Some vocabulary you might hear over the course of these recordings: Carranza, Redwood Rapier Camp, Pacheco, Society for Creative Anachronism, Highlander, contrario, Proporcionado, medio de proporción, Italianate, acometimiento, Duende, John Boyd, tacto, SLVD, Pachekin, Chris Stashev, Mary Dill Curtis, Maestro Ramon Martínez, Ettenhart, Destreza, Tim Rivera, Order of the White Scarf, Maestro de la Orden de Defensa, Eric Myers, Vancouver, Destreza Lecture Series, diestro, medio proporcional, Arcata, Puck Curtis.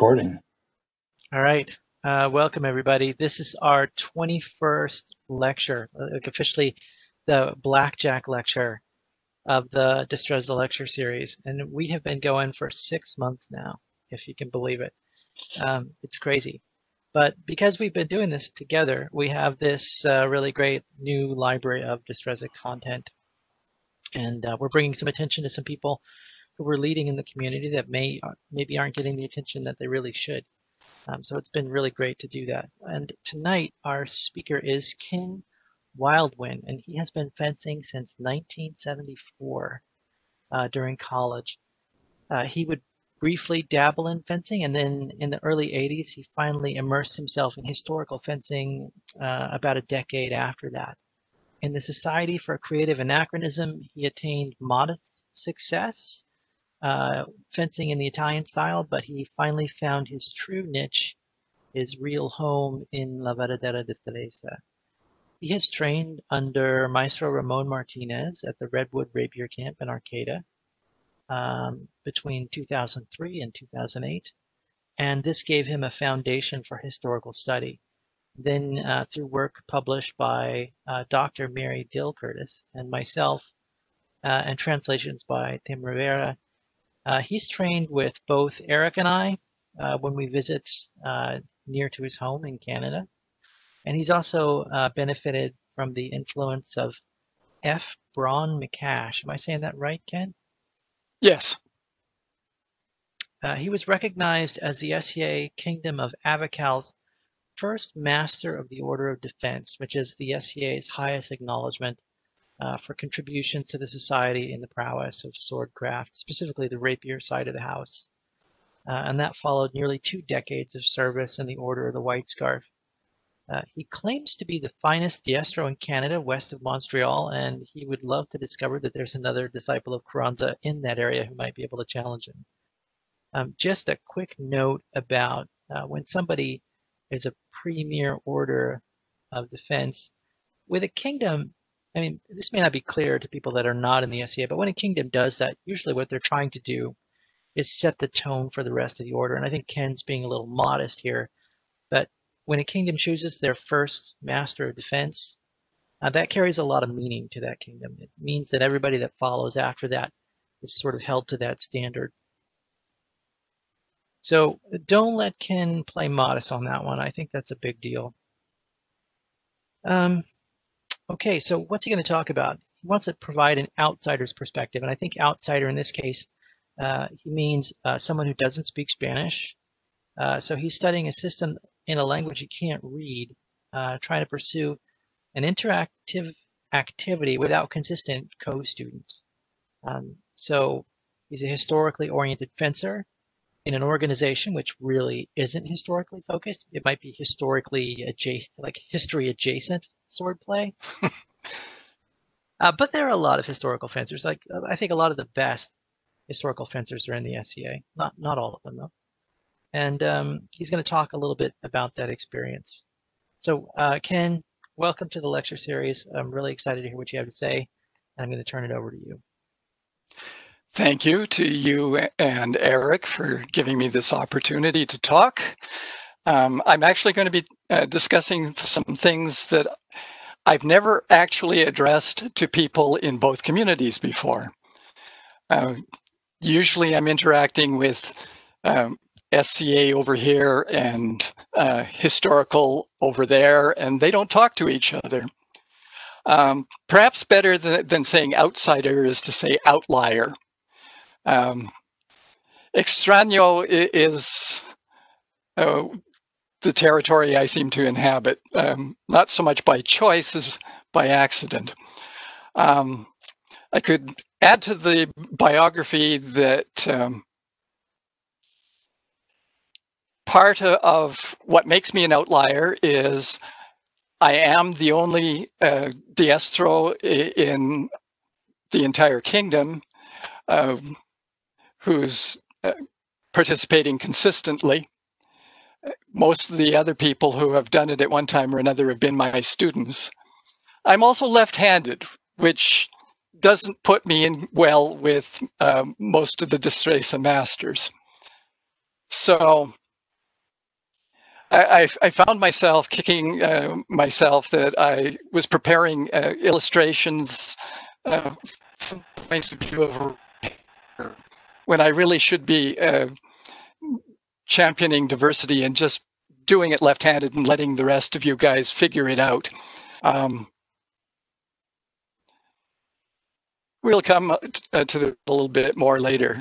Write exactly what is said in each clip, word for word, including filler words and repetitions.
Recording. All right. Uh, welcome, everybody. This is our twenty-first lecture, like officially the Blackjack lecture of the Destreza Lecture Series. And we have been going for six months now, if you can believe it. Um, it's crazy. But because we've been doing this together, we have this uh, really great new library of Destreza content. And uh, we're bringing some attention to some people who are leading in the community that may maybe aren't getting the attention that they really should. Um, so it's been really great to do that. And tonight our speaker is Ken Wildwind, and he has been fencing since nineteen seventy-four uh, during college. Uh, he would briefly dabble in fencing, and then in the early eighties he finally immersed himself in historical fencing uh, about a decade after that. In the Society for Creative Anachronism, he attained modest success uh, fencing in the Italian style, but he finally found his true niche, his real home in La Verdadera Destreza. He has trained under Maestro Ramon Martínez at the Redwood Rapier Camp in Arcata um, between two thousand three and two thousand eight, and this gave him a foundation for historical study. Then uh, through work published by uh, Doctor Mary Dill Curtis and myself, uh, and translations by Tim Rivera, uh, he's trained with both Eric and I uh, when we visit uh, near to his home in Canada. And he's also uh, benefited from the influence of F. Braun McCash. Am I saying that right, Ken? Yes. Uh, he was recognized as the S C A Kingdom of Avacal's first Master of the Order of Defense, which is the S C A's highest acknowledgement uh, for contributions to the society in the prowess of swordcraft, specifically the rapier side of the house. Uh, and that followed nearly two decades of service in the Order of the White Scarf. Uh, he claims to be the finest diestro in Canada, west of Montreal, and he would love to discover that there's another disciple of Carranza in that area who might be able to challenge him. Um, just a quick note about uh, when somebody is a premier order of defense. With a kingdom, I mean, this may not be clear to people that are not in the S C A, but when a kingdom does that, usually what they're trying to do is set the tone for the rest of the order. And I think Ken's being a little modest here, but when a kingdom chooses their first master of defense, uh, that carries a lot of meaning to that kingdom. It means that everybody that follows after that is sort of held to that standard. So don't let Ken play modest on that one. I think that's a big deal. Um, okay, so what's he going to talk about? He wants to provide an outsider's perspective. And I think outsider in this case, uh, he means uh, someone who doesn't speak Spanish. Uh, so he's studying a system in a language he can't read, uh, trying to pursue an interactive activity without consistent co-students. Um, so he's a historically oriented fencer in an organization which really isn't historically focused. It might be historically adjacent, like history adjacent swordplay. uh, but there are a lot of historical fencers. Like I think a lot of the best historical fencers are in the S C A. Not not all of them though. And um, he's going to talk a little bit about that experience. So uh, Ken, welcome to the lecture series. I'm really excited to hear what you have to say, and I'm going to turn it over to you. Thank you to you and Eric for giving me this opportunity to talk. Um, I'm actually going to be uh, discussing some things that I've never actually addressed to people in both communities before. Uh, usually I'm interacting with um, S C A over here and uh, historical over there, and they don't talk to each other. Um, perhaps better th than saying outsider is to say outlier. Um, extraño is uh, the territory I seem to inhabit, um, not so much by choice as by accident. Um, I could add to the biography that um, part of what makes me an outlier is I am the only uh, diestro in the entire kingdom uh, who's uh, participating consistently. Most of the other people who have done it at one time or another have been my students. I'm also left-handed, which doesn't put me in well with um, most of the Destreza masters. So I, I found myself kicking uh, myself that I was preparing uh, illustrations uh, from points of view over when I really should be uh, championing diversity and just doing it left-handed and letting the rest of you guys figure it out. Um, we'll come uh, to the, a little bit more later.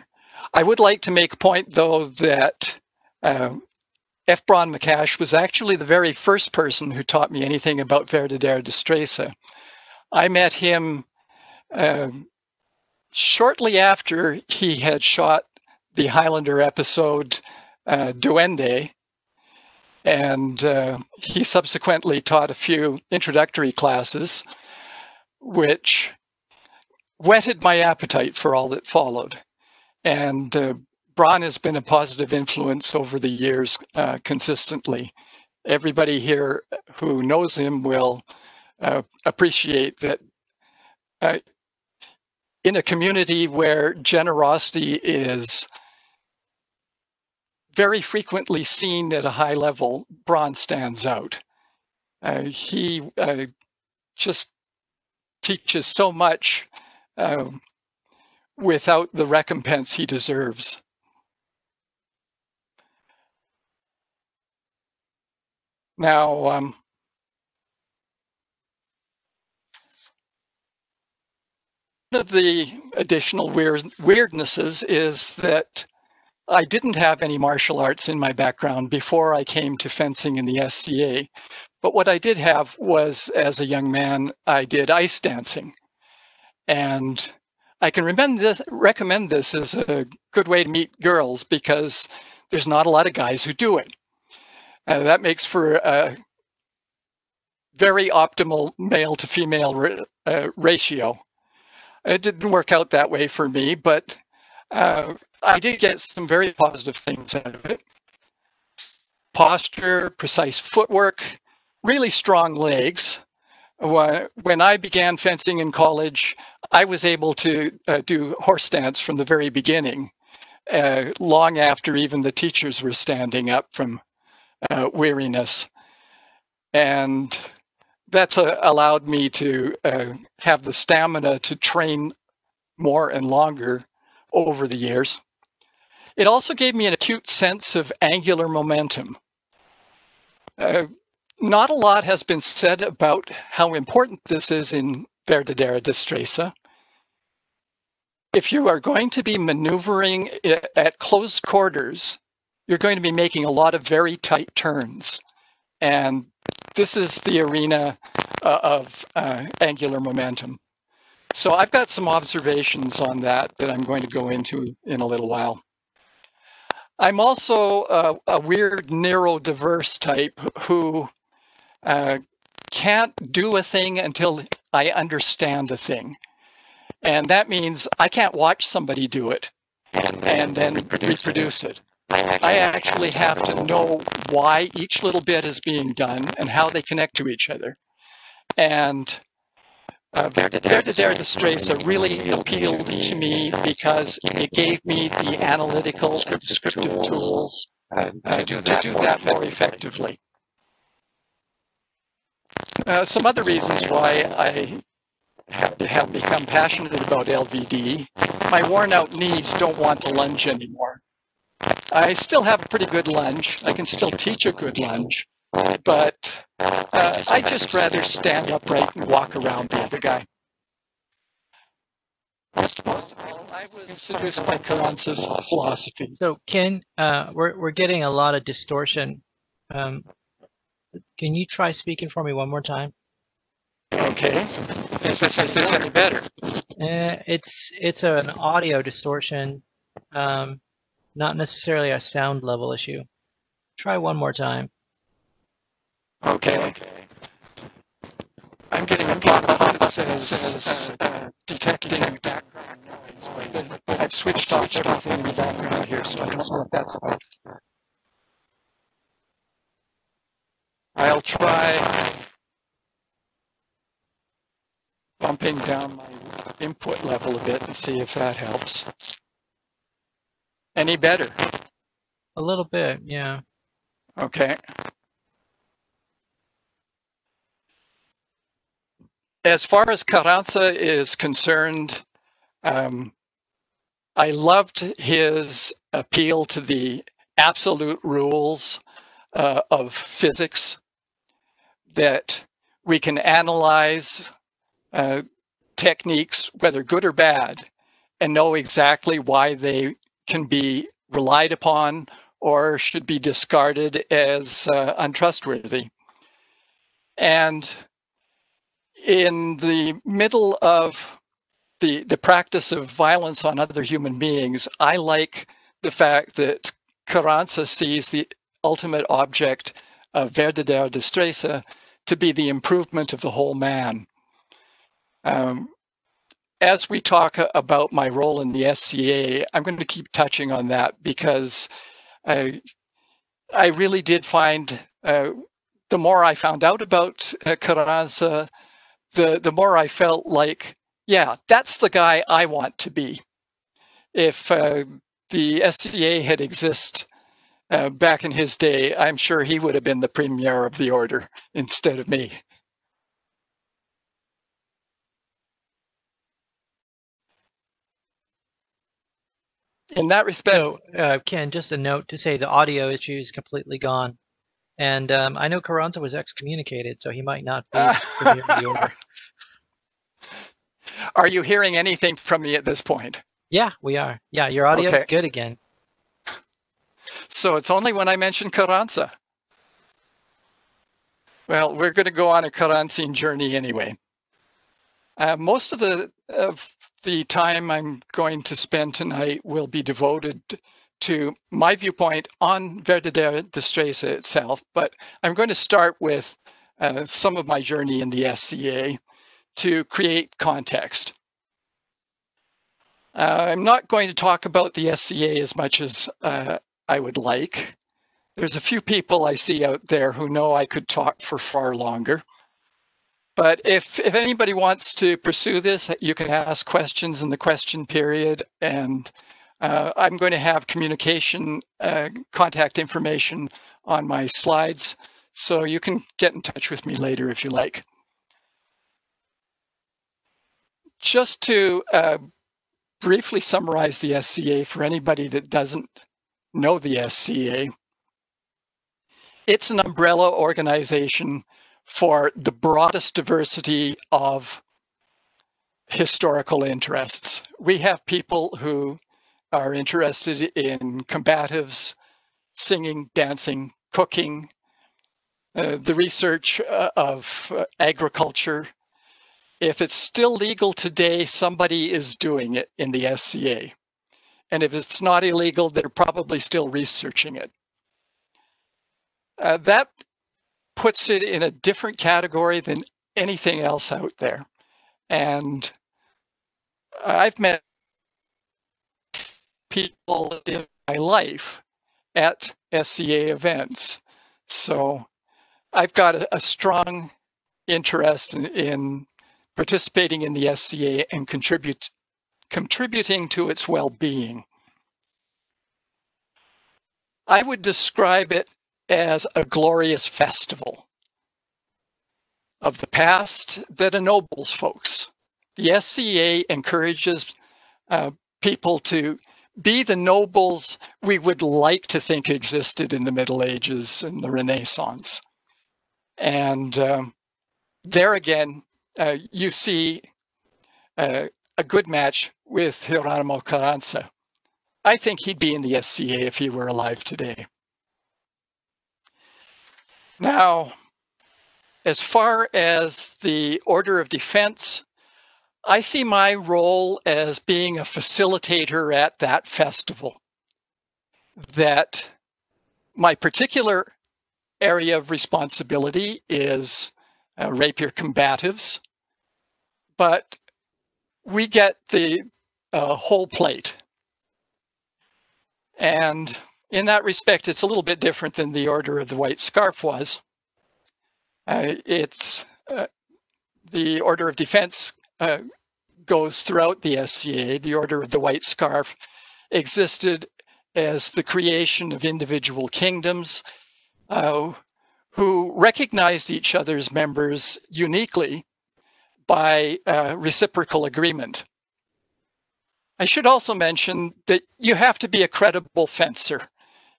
I would like to make a point, though, that uh, F. Braun McCash was actually the very first person who taught me anything about Verdadera Destreza. I met him uh, shortly after he had shot the Highlander episode uh, Duende, and uh, he subsequently taught a few introductory classes, which whetted my appetite for all that followed. And uh, Braun has been a positive influence over the years uh, consistently. Everybody here who knows him will uh, appreciate that uh, in a community where generosity is very frequently seen at a high level, Braun stands out. Uh, he uh, just teaches so much uh, without the recompense he deserves. Now, um, one of the additional weird, weirdnesses is that I didn't have any martial arts in my background before I came to fencing in the S C A. But what I did have was, as a young man, I did ice dancing. And I can remember this, recommend this as a good way to meet girls because there's not a lot of guys who do it. Uh, that makes for a very optimal male-to-female uh, ratio. It didn't work out that way for me, but uh, I did get some very positive things out of it. Posture, precise footwork, really strong legs. When I began fencing in college, I was able to uh, do horse stance from the very beginning, uh, long after even the teachers were standing up from Uh, weariness, and that's uh, allowed me to uh, have the stamina to train more and longer over the years. It also gave me an acute sense of angular momentum. Uh, not a lot has been said about how important this is in Verdadera Destreza. If you are going to be maneuvering at close quarters, you're going to be making a lot of very tight turns. And this is the arena uh, of uh, angular momentum. So I've got some observations on that that I'm going to go into in a little while. I'm also uh, a weird neurodiverse type who uh, can't do a thing until I understand a thing. And that means I can't watch somebody do it and then, and then reproduce, reproduce it. it. I actually have to know why each little bit is being done and how they connect to each other. And uh, Verdadera Destreza really appealed to me because it gave me the analytical and descriptive tools uh, to, to do that more effectively. Uh, some other reasons why I have become passionate about L V D. My worn-out knees don't want to lunge anymore. I still have a pretty good lunge. I can still teach a good lunge, but uh, I just rather stand upright and walk around the other guy. Most of all, I was seduced by Carranza's philosophy. So, Ken, uh, we're we're getting a lot of distortion. Um, can you try speaking for me one more time? Okay. Is this is this any better? Uh, it's it's an audio distortion. Um, Not necessarily a sound level issue. Try one more time. Okay. okay. I'm getting a lot of says uh, detecting background noise, but I've switched off everything in the background here, so I don't know if that's about. I'll try bumping down my input level a bit and see if that helps. Any better? A little bit, yeah. Okay. As far as Carranza is concerned, um, I loved his appeal to the absolute rules uh, of physics, that we can analyze uh, techniques, whether good or bad, and know exactly why they can be relied upon or should be discarded as uh, untrustworthy. And in the middle of the, the practice of violence on other human beings, I like the fact that Carranza sees the ultimate object of Verdadera Destreza to be the improvement of the whole man. Um, as we talk about my role in the S C A, I'm going to keep touching on that, because I, I really did find, uh, the more I found out about uh, Carranza, the, the more I felt like, yeah, that's the guy I want to be. If uh, the S C A had existed uh, back in his day, I'm sure he would have been the premier of the order instead of me. In that respect, so, uh, Ken, just a note to say the audio issue is completely gone. And um, I know Carranza was excommunicated, so he might not be premier of the order. Are you hearing anything from me at this point? Yeah, we are. Yeah, your audio is good again. So it's only when I mention Carranza. Well, we're going to go on a Carranzian journey anyway. Uh, most of the, of the time I'm going to spend tonight will be devoted to my viewpoint on Verdadera Destreza itself, but I'm going to start with uh, some of my journey in the S C A. To create context. Uh, I'm not going to talk about the S C A as much as uh, I would like. There's a few people I see out there who know I could talk for far longer. But if, if anybody wants to pursue this, you can ask questions in the question period, and uh, I'm going to have communication uh, contact information on my slides, so you can get in touch with me later if you like. Just to uh, briefly summarize the S C A for anybody that doesn't know the S C A, it's an umbrella organization for the broadest diversity of historical interests. We have people who are interested in combatives, singing, dancing, cooking, uh, the research uh, of uh, agriculture. If it's still legal today, somebody is doing it in the S C A. And if it's not illegal, they're probably still researching it. Uh, that puts it in a different category than anything else out there. And I've met people in my life at S C A events. So I've got a, a strong interest in, in participating in the S C A and contribute, contributing to its well-being. I would describe it as a glorious festival of the past that ennobles folks. The S C A encourages uh, people to be the nobles we would like to think existed in the Middle Ages and the Renaissance. And um, there again, Uh, you see uh, a good match with Geronimo Carranza. I think he'd be in the S C A if he were alive today. Now, as far as the Order of Defense, I see my role as being a facilitator at that festival. That my particular area of responsibility is Uh, rapier combatives, but we get the uh, whole plate. And in that respect, it's a little bit different than the Order of the White Scarf was. Uh, it's uh, the Order of Defense uh, goes throughout the S C A. The Order of the White Scarf existed as the creation of individual kingdoms, uh, who recognized each other's members uniquely, by uh, reciprocal agreement. I should also mention that you have to be a credible fencer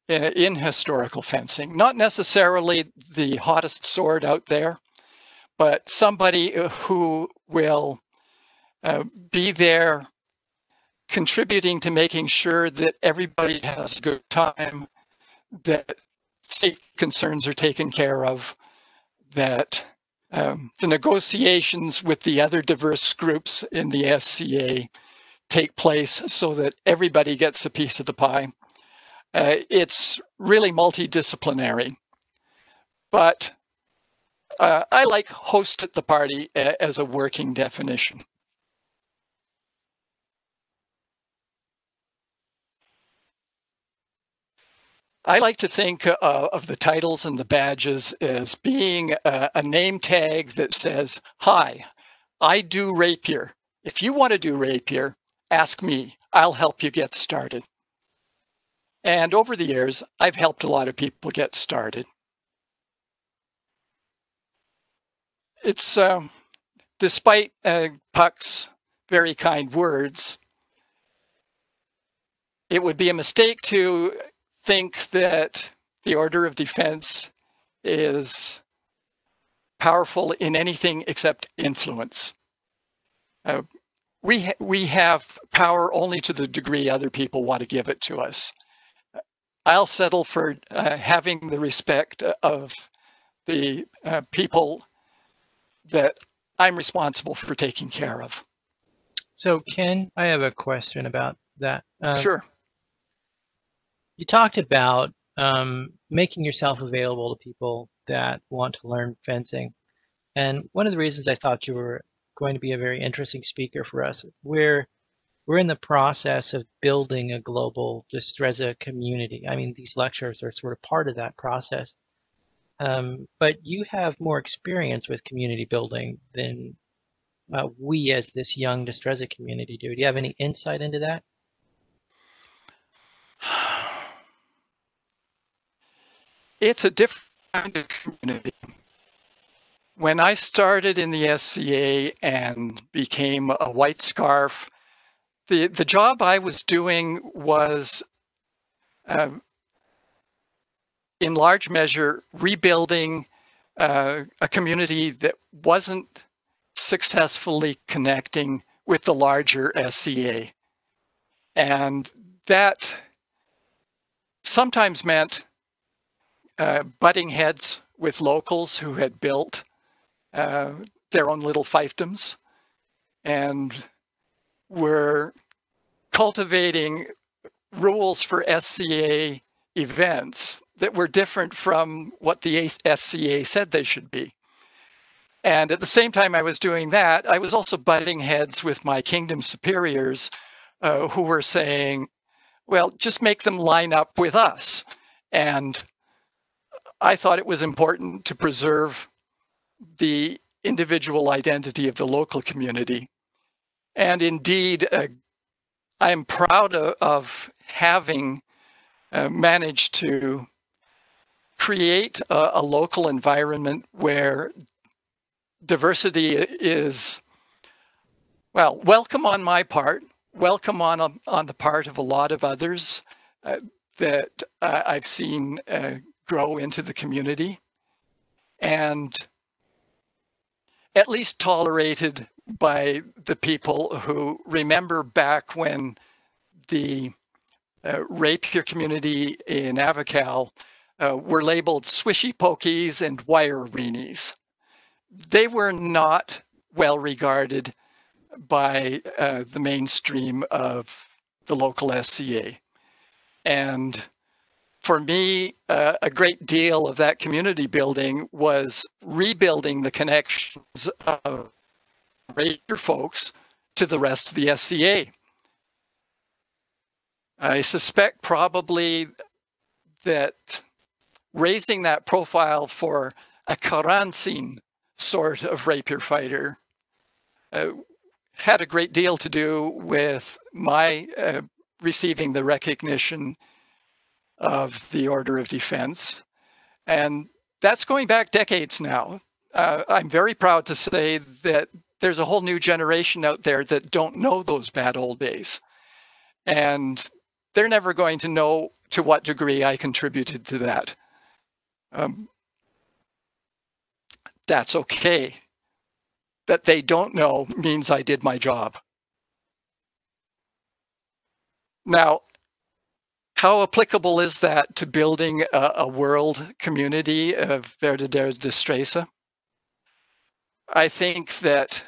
in, in historical fencing, not necessarily the hottest sword out there, but somebody who will uh, be there contributing to making sure that everybody has a good time, that safety concerns are taken care of, that um, the negotiations with the other diverse groups in the F C A take place so that everybody gets a piece of the pie. Uh, it's really multidisciplinary, but uh, I like host at the party as a working definition. I like to think uh, of the titles and the badges as being a, a name tag that says, hi, I do rapier. If you want to do rapier, ask me. I'll help you get started. And over the years, I've helped a lot of people get started. It's, uh, despite uh, Puck's very kind words, it would be a mistake to think that the Order of Defense is powerful in anything except influence. Uh, we, ha we have power only to the degree other people want to give it to us. I'll settle for uh, having the respect of the uh, people that I'm responsible for taking care of. So, Ken, I have a question about that. Uh, sure. You talked about um, making yourself available to people that want to learn fencing. And one of the reasons I thought you were going to be a very interesting speaker for us, we're, we're in the process of building a global Destreza community. I mean, these lectures are sort of part of that process. Um, but you have more experience with community building than uh, we as this young Destreza community do. Do you have any insight into that? It's a different kind of community. When I started in the S C A and became a White Scarf, the, the job I was doing was, uh, in large measure, rebuilding uh, a community that wasn't successfully connecting with the larger S C A. And that sometimes meant Uh, butting heads with locals who had built uh, their own little fiefdoms and were cultivating rules for S C A events that were different from what the S C A said they should be. And at the same time I was doing that, I was also butting heads with my kingdom superiors uh, who were saying, well, just make them line up with us. And I thought it was important to preserve the individual identity of the local community. And indeed, uh, I'm proud of, of having uh, managed to create a, a local environment where diversity is, well, welcome on my part, welcome on, on the part of a lot of others uh, that uh, I've seen uh, grow into the community, and at least tolerated by the people who remember back when the uh, rapier community in Avacal uh, were labeled swishy pokies and wire weenies. They were not well regarded by uh, the mainstream of the local S C A. And for me, uh, a great deal of that community building was rebuilding the connections of rapier folks to the rest of the S C A. I suspect probably that raising that profile for a Carranza sort of rapier fighter uh, had a great deal to do with my uh, receiving the recognition of the Order of Defense. And that's going back decades now. Uh, I'm very proud to say that there's a whole new generation out there that don't know those bad old days. And they're never going to know to what degree I contributed to that. Um, that's okay. That they don't know means I did my job. Now, how applicable is that to building a, a world community of Verdadera Destreza? I think that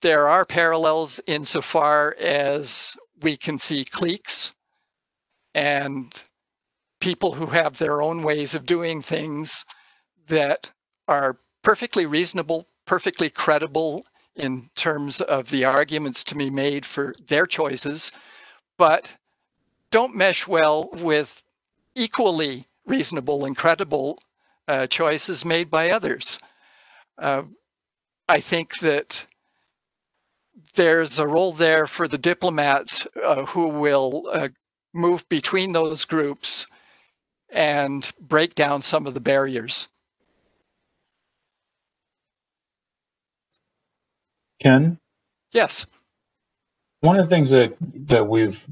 there are parallels insofar as we can see cliques and people who have their own ways of doing things that are perfectly reasonable, perfectly credible in terms of the arguments to be made for their choices, but don't mesh well with equally reasonable and credible uh, choices made by others. Uh, I think that there's a role there for the diplomats uh, who will uh, move between those groups and break down some of the barriers. Ken? Yes. One of the things that, that we've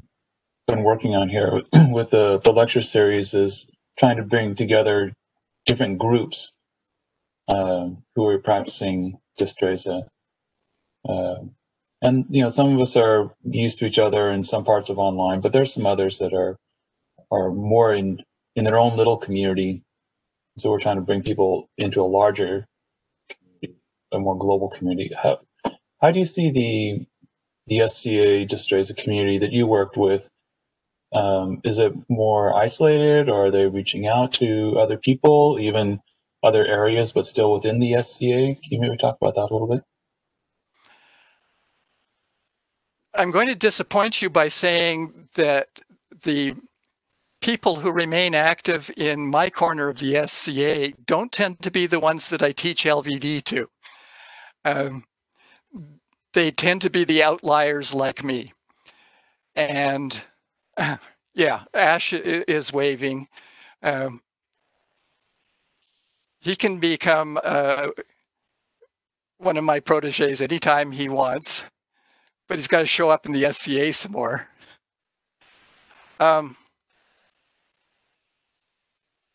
been working on here with the, the lecture series is trying to bring together different groups uh, who are practicing Destreza. Uh, and, you know, some of us are used to each other in some parts of online, but there's some others that are are more in, in their own little community. So we're trying to bring people into a larger, a more global community. How, how do you see the the S C A Destreza community that you worked with? Um, is it more isolated, or are they reaching out to other people, even other areas, but still within the S C A? Can you maybe talk about that a little bit? I'm going to disappoint you by saying that the people who remain active in my corner of the S C A don't tend to be the ones that I teach L V D to. Um, they tend to be the outliers like me. And uh, yeah, Ash is waving. Um, he can become uh, one of my proteges anytime he wants, but he's got to show up in the S C A some more. Um,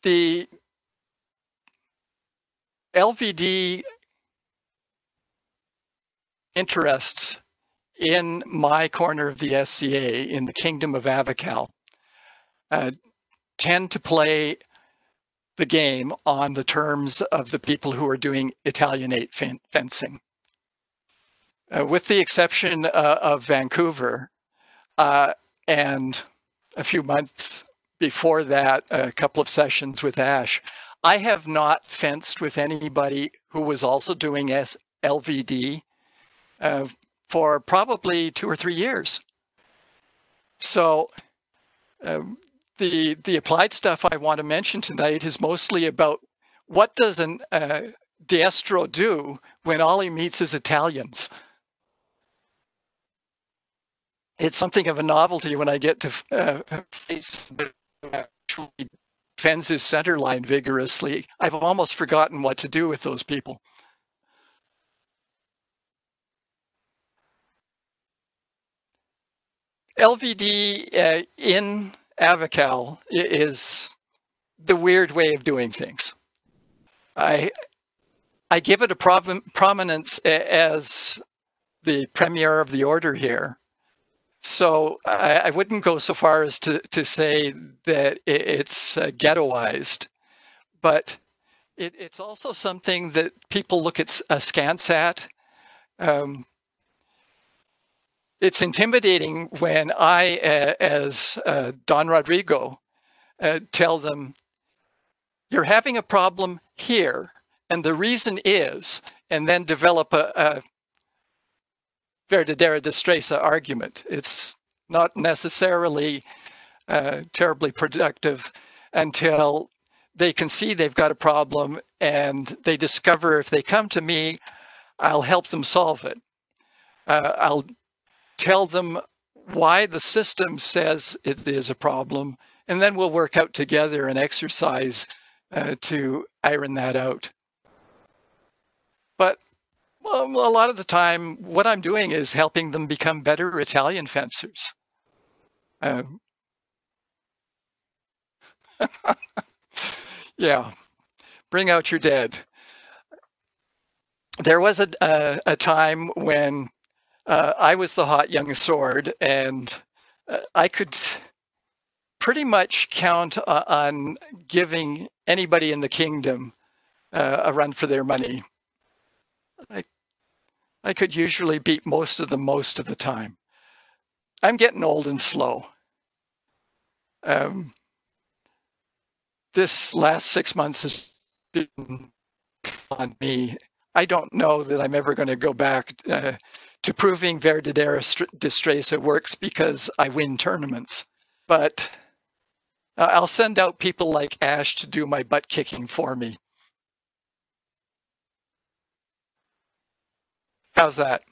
the L V D interests in my corner of the S C A, in the Kingdom of Avacal, uh, tend to play the game on the terms of the people who are doing Italianate fen fencing. Uh, with the exception uh, of Vancouver, uh, and a few months before that, a couple of sessions with Ash, I have not fenced with anybody who was also doing S L V D uh, for probably two or three years. So um, the the applied stuff I want to mention tonight is mostly about what does an uh, diestro do when all he meets is Italians. It's something of a novelty when I get to uh, face who defends his center line vigorously. I've almost forgotten what to do with those people. L V D uh, in Avacal is the weird way of doing things. I I give it a prom prominence as the premier of the order here. So I, I wouldn't go so far as to, to say that it's uh, ghettoized, but it, it's also something that people look at askance at. Um, it's intimidating when I, uh, as uh, Don Rodrigo, uh, tell them, you're having a problem here, and the reason is, and then develop a, a Verdadera Destreza argument. It's not necessarily uh, terribly productive until they can see they've got a problem and they discover if they come to me, I'll help them solve it. Uh, I'll tell them why the system says it is a problem, and then we'll work out together an exercise uh, to iron that out. But um, a lot of the time, what I'm doing is helping them become better Italian fencers. Um, yeah, bring out your dead. There was a, a, a time when uh, I was the hot young sword, and uh, I could pretty much count uh, on giving anybody in the kingdom uh, a run for their money. I, I could usually beat most of them most of the time. I'm getting old and slow. Um, this last six months has been on me. I don't know that I'm ever going to go back uh, to proving Verdadera Destreza works because I win tournaments. But uh, I'll send out people like Ash to do my butt kicking for me. How's that?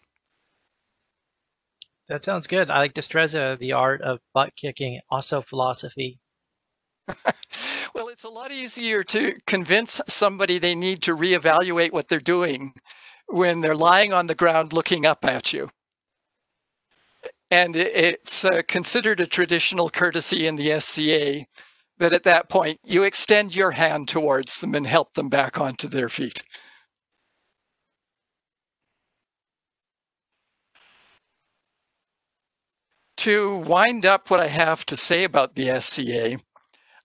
That sounds good. I like Destreza, the art of butt kicking, also philosophy. Well, it's a lot easier to convince somebody they need to reevaluate what they're doing when they're lying on the ground looking up at you. And it's uh, considered a traditional courtesy in the S C A that at that point you extend your hand towards them and help them back onto their feet. To wind up what I have to say about the S C A,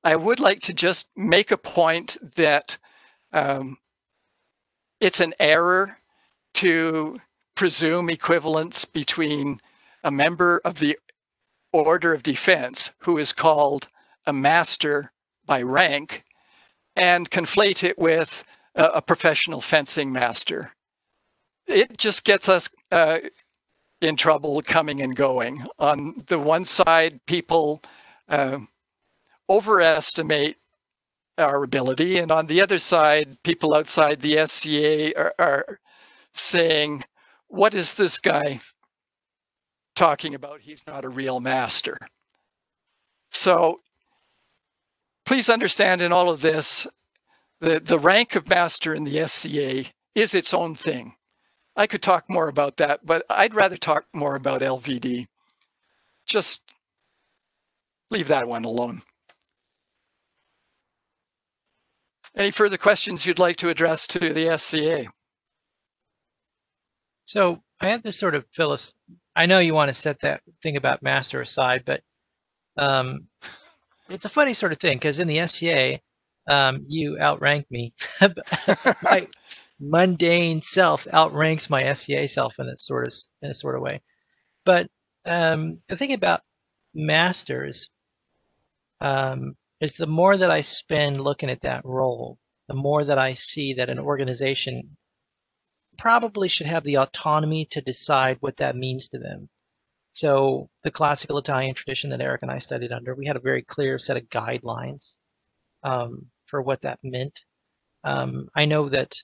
I would like to just make a point that um, it's an error to presume equivalence between a member of the Order of Defense, who is called a master by rank, and conflate it with a, a professional fencing master. It just gets us uh, in trouble coming and going. On the one side, people uh, overestimate our ability, and on the other side, people outside the S C A are, are saying, what is this guy talking about? He's not a real master. So please understand in all of this, the, the rank of master in the S C A is its own thing. I could talk more about that, but I'd rather talk more about L V D. Just leave that one alone. Any further questions you'd like to address to the S C A? So I have this sort of Phyllis, I know you want to set that thing about master aside, but um, it's a funny sort of thing because in the S C A, um, you outrank me. My mundane self outranks my S C A self in a sort of in a sort of way. But um, the thing about masters. Um, is the more that I spend looking at that role, the more that I see that an organization probably should have the autonomy to decide what that means to them. So the classical Italian tradition that Eric and I studied under, we had a very clear set of guidelines um, for what that meant. Um, I know that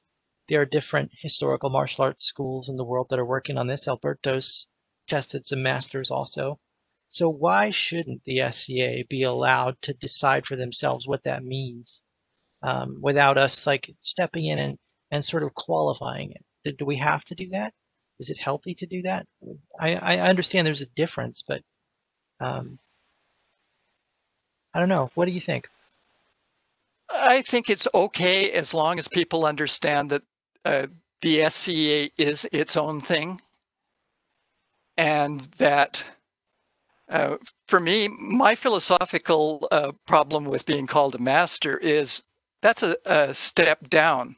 there are different historical martial arts schools in the world that are working on this. Alberto's tested some masters also. So why shouldn't the S C A be allowed to decide for themselves what that means um, without us like stepping in and, and sort of qualifying it? Do, do we have to do that? Is it healthy to do that? I, I understand there's a difference, but um, I don't know. What do you think? I think it's okay as long as people understand that uh, the S C A is its own thing and that Uh, for me, my philosophical uh, problem with being called a master is that's a, a step down.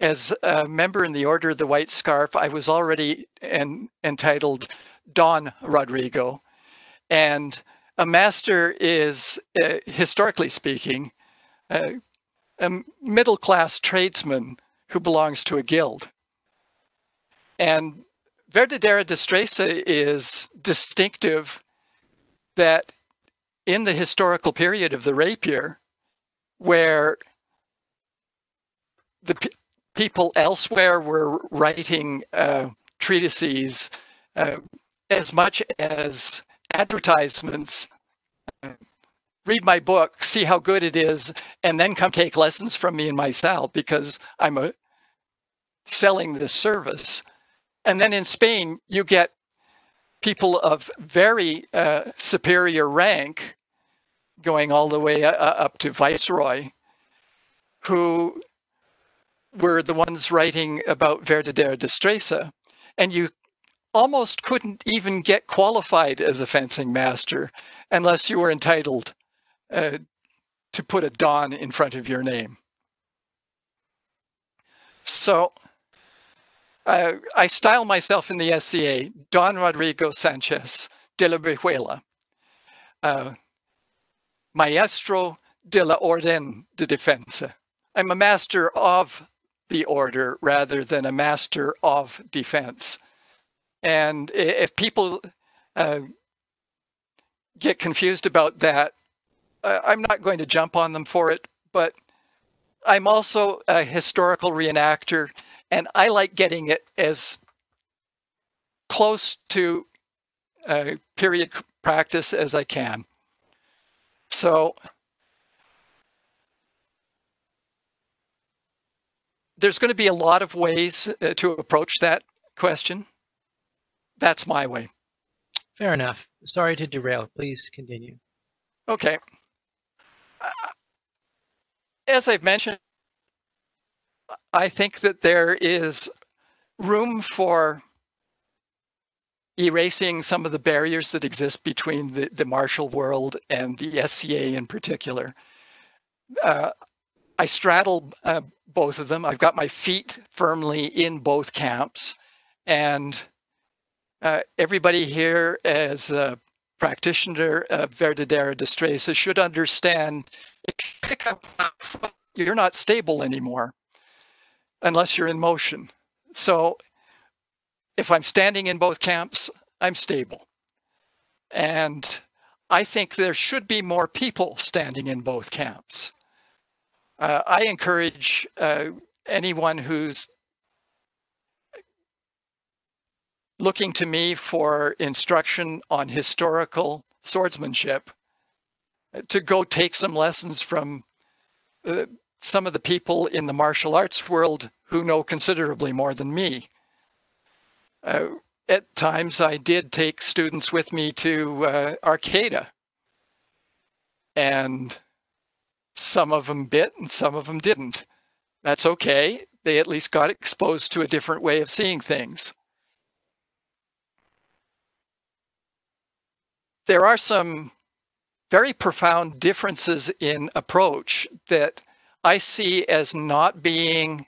As a member in the Order of the White Scarf, I was already en entitled Don Rodrigo. And a master is, uh, historically speaking, uh, a middle-class tradesman who belongs to a guild. And Verdadera Destreza is distinctive that in the historical period of the rapier, where the pe people elsewhere were writing uh, treatises uh, as much as advertisements, uh, read my book, see how good it is, and then come take lessons from me in my cell because I'm a, selling this service. And then in Spain, you get people of very uh, superior rank, going all the way uh, up to viceroy, who were the ones writing about Verdadera Destreza. And you almost couldn't even get qualified as a fencing master unless you were entitled uh, to put a Don in front of your name. So uh, I style myself in the S C A, Don Rodrigo Sanchez de la Brijuela, uh, Maestro de la Orden de Defensa. I'm a master of the order rather than a master of defense. And if people uh, get confused about that, uh, I'm not going to jump on them for it, but I'm also a historical reenactor, and I like getting it as close to uh, period practice as I can. So there's going to be a lot of ways uh, to approach that question. That's my way. Fair enough. Sorry to derail. Please continue. Okay. Uh, as I've mentioned, I think that there is room for erasing some of the barriers that exist between the, the martial world and the S C A in particular. Uh, I straddle uh, both of them. I've got my feet firmly in both camps, and Uh, everybody here as a practitioner of Verdadera Destreza should understand, if you pick up one foot, you're not stable anymore unless you're in motion. So if I'm standing in both camps, I'm stable. And I think there should be more people standing in both camps. Uh, I encourage uh, anyone who's looking to me for instruction on historical swordsmanship to go take some lessons from uh, some of the people in the martial arts world who know considerably more than me. Uh, at times I did take students with me to uh, Arcata, and some of them bit and some of them didn't. That's okay. They at least got exposed to a different way of seeing things. There are some very profound differences in approach that I see as not being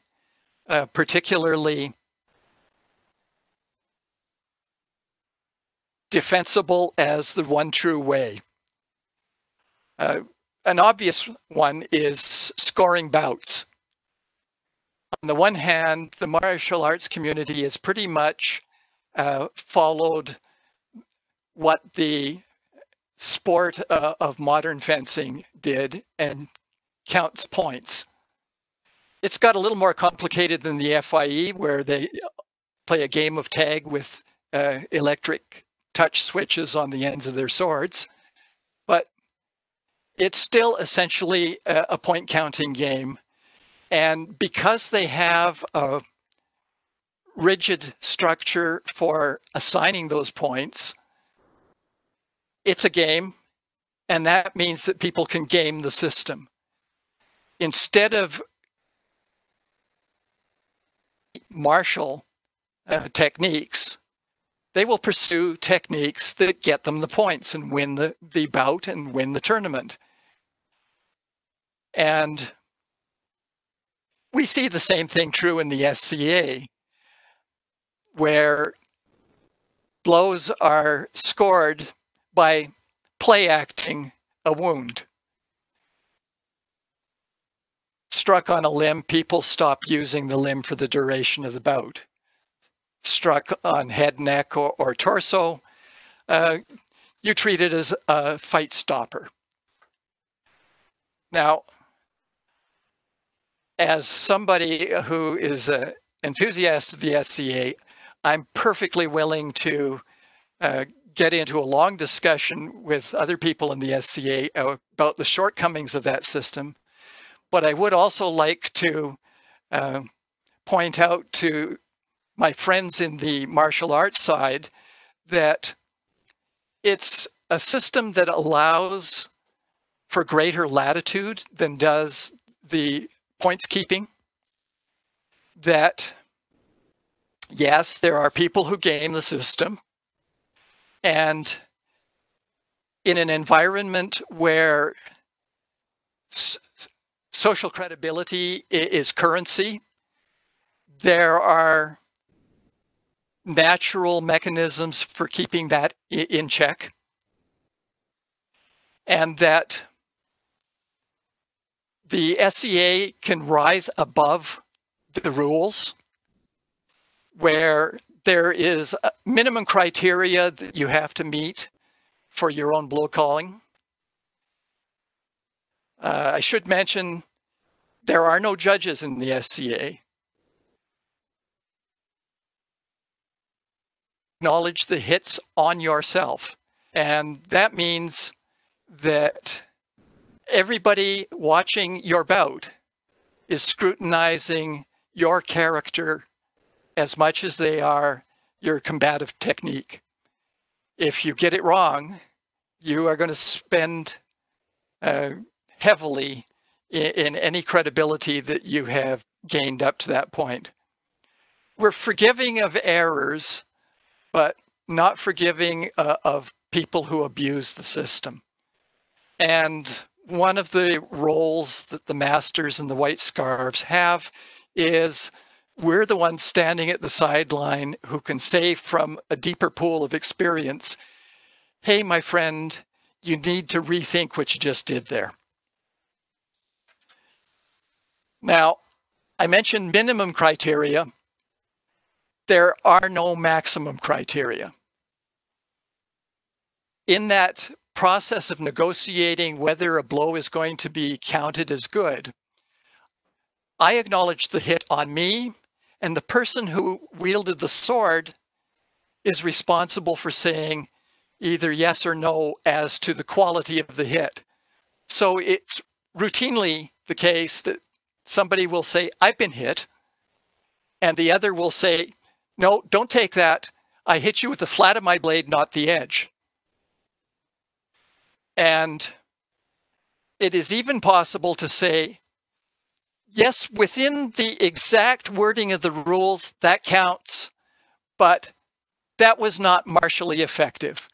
uh, particularly defensible as the one true way. Uh, an obvious one is scoring bouts. On the one hand, the martial arts community has pretty much uh, followed what the sport uh, of modern fencing did and counts points. It's got a little more complicated than the F I E, where they play a game of tag with uh, electric touch switches on the ends of their swords, but it's still essentially a, a point counting game. And because they have a rigid structure for assigning those points, it's a game, and that means that people can game the system. Instead of martial uh, techniques, they will pursue techniques that get them the points and win the, the bout and win the tournament. And we see the same thing true in the S C A, where blows are scored by play acting a wound. Struck on a limb, people stop using the limb for the duration of the bout. Struck on head, neck, or, or torso, uh, you treat it as a fight stopper. Now, as somebody who is an enthusiast of the S C A, I'm perfectly willing to uh, get into a long discussion with other people in the S C A about the shortcomings of that system. But I would also like to uh, point out to my friends in the martial arts side that it's a system that allows for greater latitude than does the points keeping. That, yes, there are people who game the system, and in an environment where social credibility is currency, there are natural mechanisms for keeping that in check. And that the S E A can rise above the rules, where there is a minimum criteria that you have to meet for your own blow calling. Uh, I should mention there are no judges in the S C A. Acknowledge the hits on yourself. And that means that everybody watching your bout is scrutinizing your character as much as they are your combative technique. If you get it wrong, you are going to spend uh, heavily in, in any credibility that you have gained up to that point. We're forgiving of errors, but not forgiving uh, of people who abuse the system. And one of the roles that the masters and the white scarves have is we're the ones standing at the sideline who can say from a deeper pool of experience, hey, my friend, you need to rethink what you just did there. Now, I mentioned minimum criteria. There are no maximum criteria. In that process of negotiating whether a blow is going to be counted as good, I acknowledge the hit on me, and the person who wielded the sword is responsible for saying either yes or no as to the quality of the hit. So it's routinely the case that somebody will say, I've been hit, and the other will say, no, don't take that. I hit you with the flat of my blade, not the edge. And it is even possible to say, yes, within the exact wording of the rules, that counts, but that was not martially effective.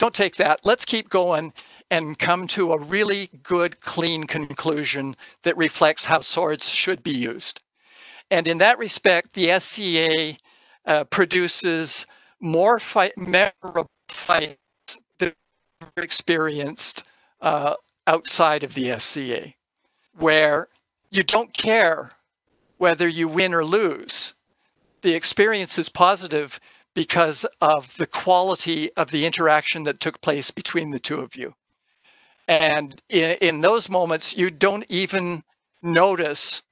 Don't take that. Let's keep going and come to a really good, clean conclusion that reflects how swords should be used. And in that respect, the S C A uh, produces more fight, memorable fights that were experienced uh, outside of the S C A, where you don't care whether you win or lose. The experience is positive because of the quality of the interaction that took place between the two of you. And in, in those moments, you don't even notice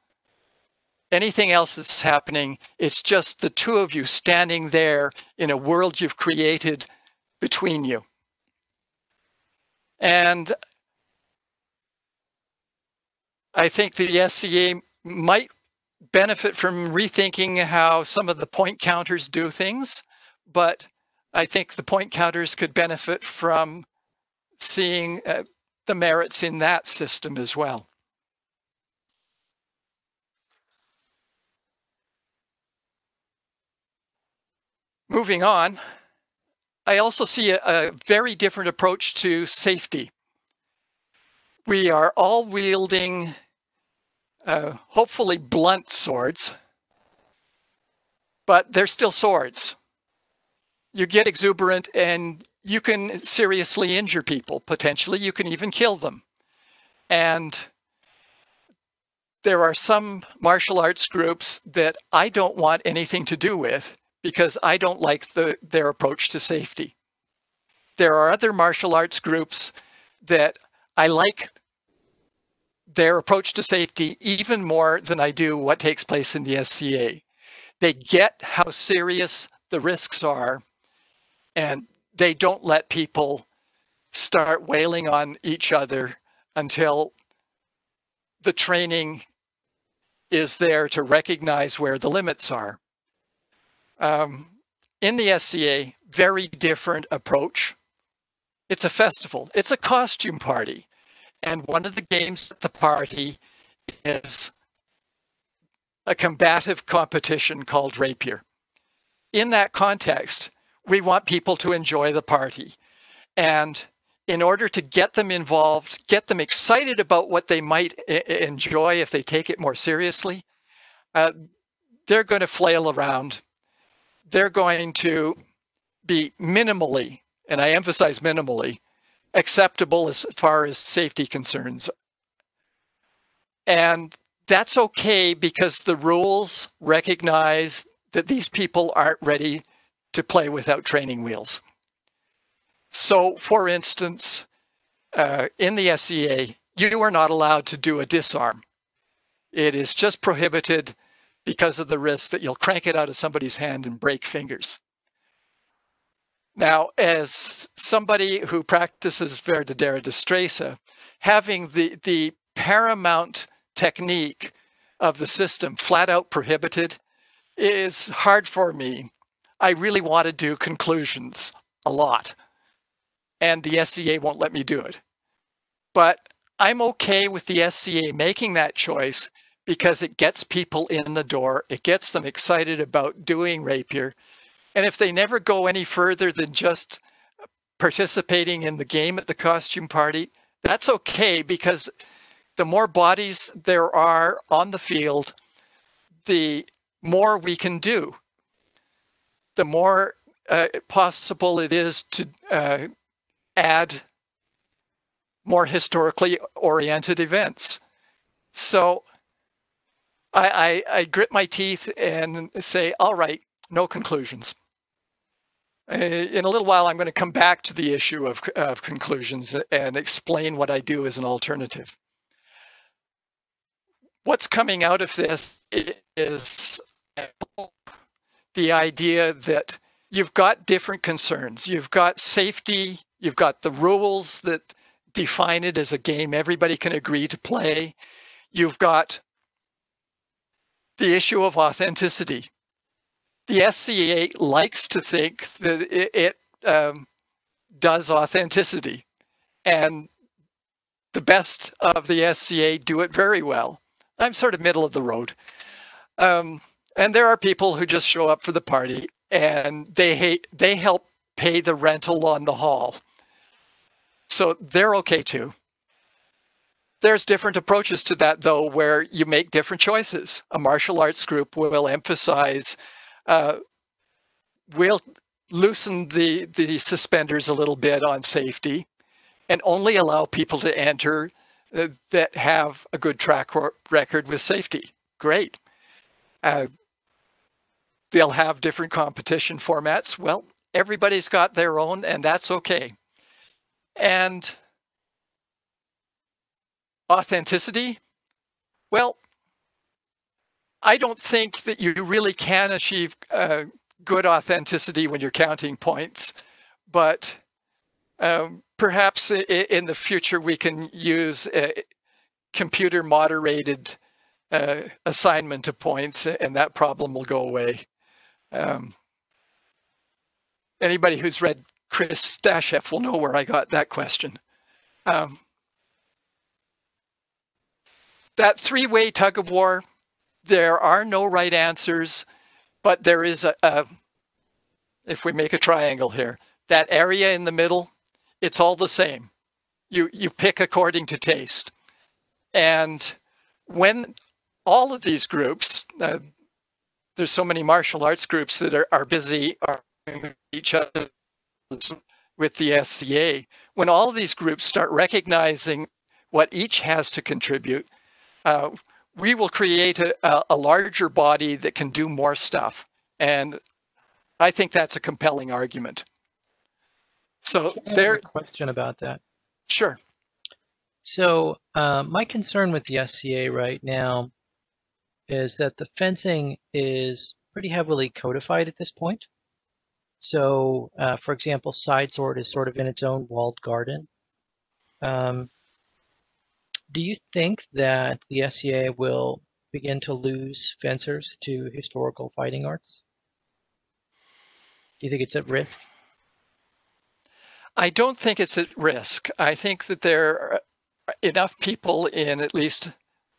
anything else that's happening. It's just the two of you standing there in a world you've created between you. And I think the S C A might benefit from rethinking how some of the point counters do things, but I think the point counters could benefit from seeing uh, the merits in that system as well. Moving on, I also see a, a very different approach to safety. We are all wielding Uh, hopefully blunt swords, but they're still swords. You get exuberant and you can seriously injure people. Potentially, you can even kill them. And there are some martial arts groups that I don't want anything to do with because I don't like the, their approach to safety. There are other martial arts groups that I like their approach to safety even more than I do what takes place in the S C A. They get how serious the risks are, and they don't let people start wailing on each other until the training is there to recognize where the limits are. Um, in the S C A, very different approach. It's a festival. It's a costume party. And one of the games at the party is a combative competition called Rapier. In that context, we want people to enjoy the party. And in order to get them involved, get them excited about what they might enjoy if they take it more seriously, uh, they're going to flail around. They're going to be minimally, and I emphasize minimally, acceptable as far as safety concerns. And that's okay because the rules recognize that these people aren't ready to play without training wheels. So, for instance, uh, in the S C A, you are not allowed to do a disarm. It is just prohibited because of the risk that you'll crank it out of somebody's hand and break fingers. Now, as somebody who practices Verdadera Destreza, having the, the paramount technique of the system flat out prohibited is hard for me. I really want to do conclusions a lot, and the S C A won't let me do it. But I'm okay with the S C A making that choice because it gets people in the door, it gets them excited about doing Rapier, and if they never go any further than just participating in the game at the costume party, that's okay because the more bodies there are on the field, the more we can do. The more uh, possible it is to uh, add more historically oriented events. So I, I, I grit my teeth and say, all right, no conclusions. In a little while, I'm going to come back to the issue of, of conclusions and explain what I do as an alternative. What's coming out of this is the idea that you've got different concerns. You've got safety. You've got the rules that define it as a game everybody can agree to play. You've got the issue of authenticity. The S C A likes to think that it, it um, does authenticity, and the best of the S C A do it very well. I'm sort of middle of the road. Um, and there are people who just show up for the party and they, hate, they help pay the rental on the hall. So they're okay too. There's different approaches to that though, where you make different choices. A martial arts group will emphasize Uh, we'll loosen the, the suspenders a little bit on safety and only allow people to enter uh, that have a good track record with safety. Great. Uh, they'll have different competition formats. Well, everybody's got their own, and that's okay. And authenticity, well, I don't think that you really can achieve uh, good authenticity when you're counting points, but um, perhaps in the future we can use computer-moderated uh, assignment of points, and that problem will go away. Um, anybody who's read Chris Stashev will know where I got that question. Um, that three-way tug-of-war, there are no right answers, but there is a, a, if we make a triangle here, that area in the middle, it's all the same. You, you pick according to taste. And when all of these groups, uh, there's so many martial arts groups that are, are busy arguing with each other with the S C A, when all of these groups start recognizing what each has to contribute, uh, we will create a, a larger body that can do more stuff. And I think that's a compelling argument. So there. I have a question about that. Sure. So uh, my concern with the S C A right now is that the fencing is pretty heavily codified at this point. So uh, for example, side sword is sort of in its own walled garden. Um, Do you think that the S C A will begin to lose fencers to historical fighting arts? Do you think it's at risk? I don't think it's at risk. I think that there are enough people in at least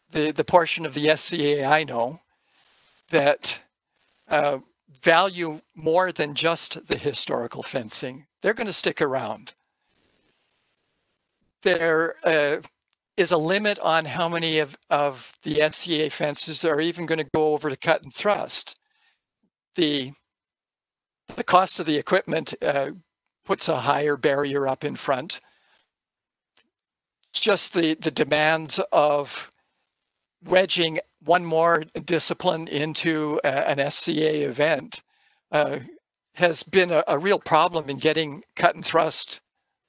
the, the portion of the S C A I know that uh, value more than just the historical fencing. They're going to stick around. There uh, is a limit on how many of, of the S C A fences are even going to go over to cut and thrust. The, the cost of the equipment uh, puts a higher barrier up in front. Just the, the demands of wedging one more discipline into a, an S C A event uh, has been a, a real problem in getting cut and thrust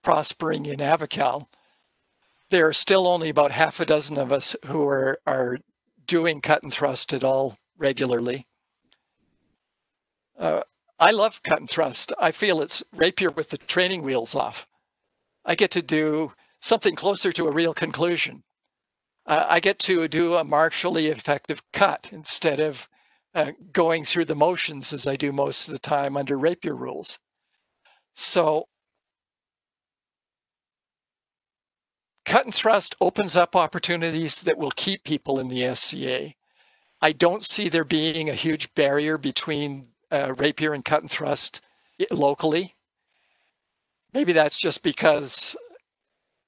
prospering in Avacal. There are still only about half a dozen of us who are, are doing cut and thrust at all regularly. Uh, I love cut and thrust. I feel it's rapier with the training wheels off. I get to do something closer to a real conclusion. Uh, I get to do a martially effective cut instead of uh, going through the motions as I do most of the time under rapier rules. So cut and thrust opens up opportunities that will keep people in the S C A. I don't see there being a huge barrier between uh, rapier and cut and thrust locally. Maybe that's just because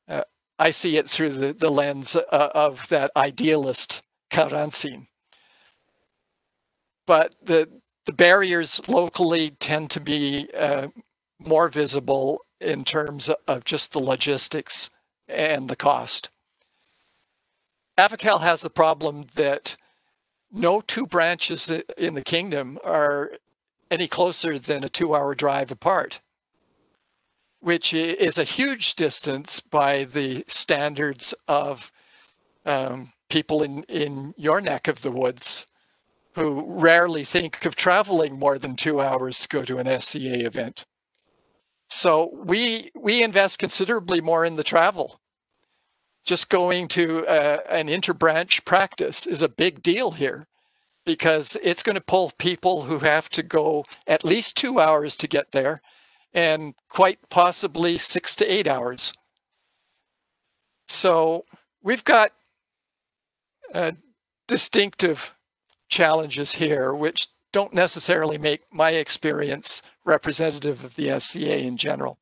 uh, I see it through the, the lens uh, of that idealist Carranza. But the, the barriers locally tend to be uh, more visible in terms of just the logistics and the cost. Avacal has the problem that no two branches in the kingdom are any closer than a two-hour drive apart, which is a huge distance by the standards of um, people in, in your neck of the woods who rarely think of traveling more than two hours to go to an S C A event. So we we invest considerably more in the travel. Just going to uh, an interbranch practice is a big deal here because it's going to pull people who have to go at least two hours to get there and quite possibly six to eight hours. So we've got uh, distinctive challenges here, which don't necessarily make my experience representative of the S C A in general.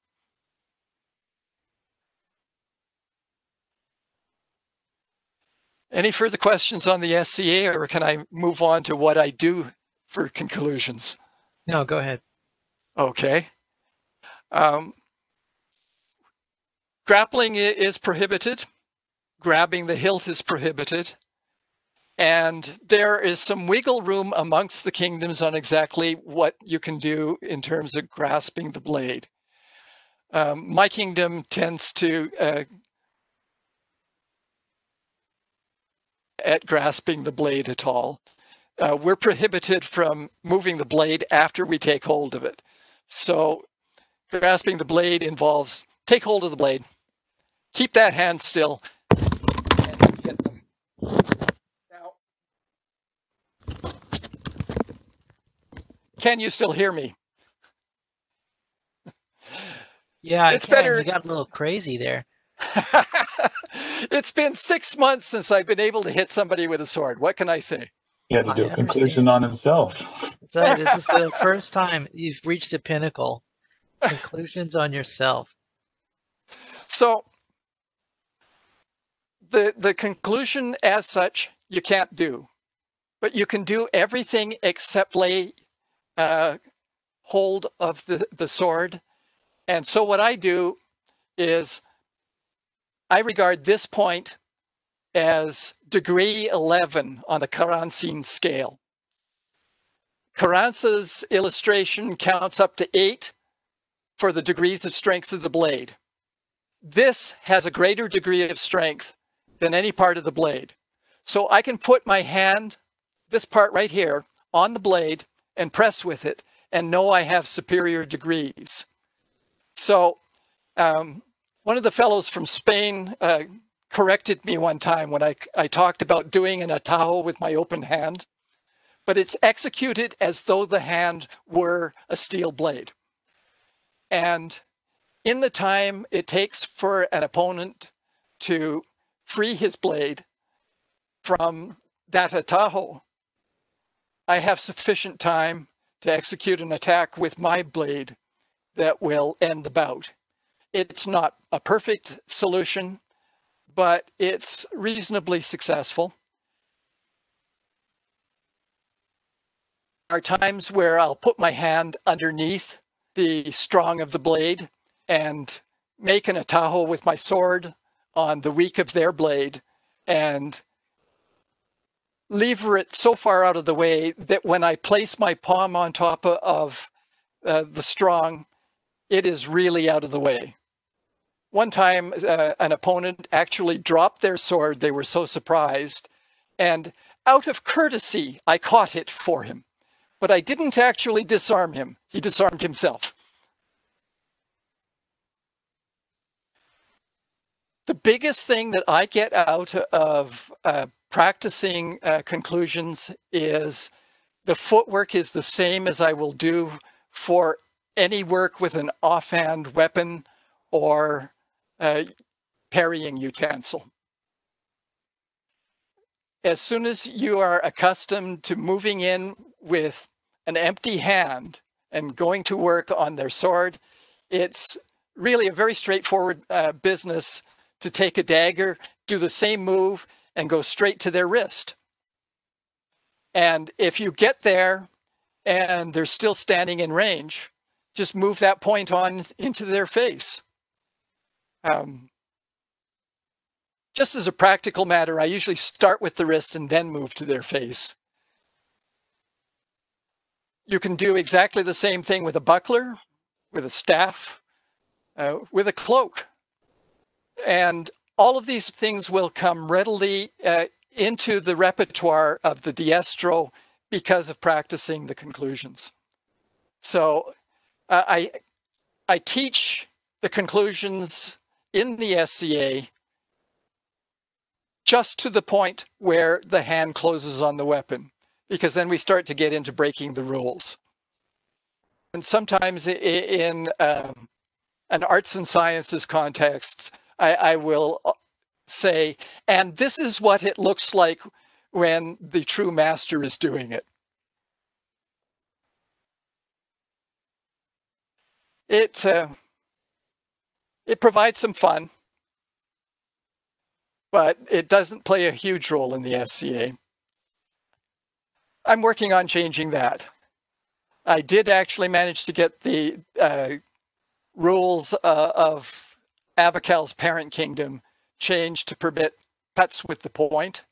Any further questions on the S C A, or can I move on to what I do for conclusions? No, go ahead. Okay. Um, grappling is prohibited. Grabbing the hilt is prohibited. And there is some wiggle room amongst the kingdoms on exactly what you can do in terms of grasping the blade. Um, my kingdom tends to uh, at grasping the blade at all. Uh, we're prohibited from moving the blade after we take hold of it. So grasping the blade involves take hold of the blade, keep that hand still, and hit them. Now, can you still hear me? Yeah, it's I can. Better. You got a little crazy there. It's been six months since I've been able to hit somebody with a sword. What can I say? He had to do I a understand. conclusion on himself. So this is the first time you've reached the pinnacle. Conclusions on yourself. So the, the conclusion as such, you can't do. But you can do everything except lay uh, hold of the, the sword. And so what I do is I regard this point as degree eleven on the Carranza scale. Carranza's illustration counts up to eight for the degrees of strength of the blade. This has a greater degree of strength than any part of the blade. So I can put my hand, this part right here, on the blade and press with it and know I have superior degrees. So, um, one of the fellows from Spain uh, corrected me one time when I, I talked about doing an atajo with my open hand. but it's executed as though the hand were a steel blade. And in the time it takes for an opponent to free his blade from that atajo, I have sufficient time to execute an attack with my blade that will end the bout. It's not a perfect solution, but it's reasonably successful. There are times where I'll put my hand underneath the strong of the blade and make an atajo with my sword on the weak of their blade and lever it so far out of the way that when I place my palm on top of uh, the strong, it is really out of the way. One time, uh, an opponent actually dropped their sword. They were so surprised, and out of courtesy, I caught it for him. But I didn't actually disarm him. He disarmed himself. The biggest thing that I get out of uh, practicing uh, conclusions is the footwork is the same as I will do for any work with an offhand weapon or uh, parrying utensil. As soon as you are accustomed to moving in with an empty hand and going to work on their sword, it's really a very straightforward uh, business to take a dagger, do the same move, and go straight to their wrist. And if you get there and they're still standing in range, just move that point on into their face. Um, just as a practical matter, I usually start with the wrist and then move to their face. You can do exactly the same thing with a buckler, with a staff, uh, with a cloak. And all of these things will come readily uh, into the repertoire of the diestro because of practicing the conclusions. So uh, I, I teach the conclusions in the S C A just to the point where the hand closes on the weapon, because then we start to get into breaking the rules. And sometimes in um, an arts and sciences context, I, I will say, and this is what it looks like when the true master is doing it. It, uh, it provides some fun, but it doesn't play a huge role in the S C A. I'm working on changing that. I did actually manage to get the uh, rules uh, of Avacal's parent kingdom changed to permit cuts with the point,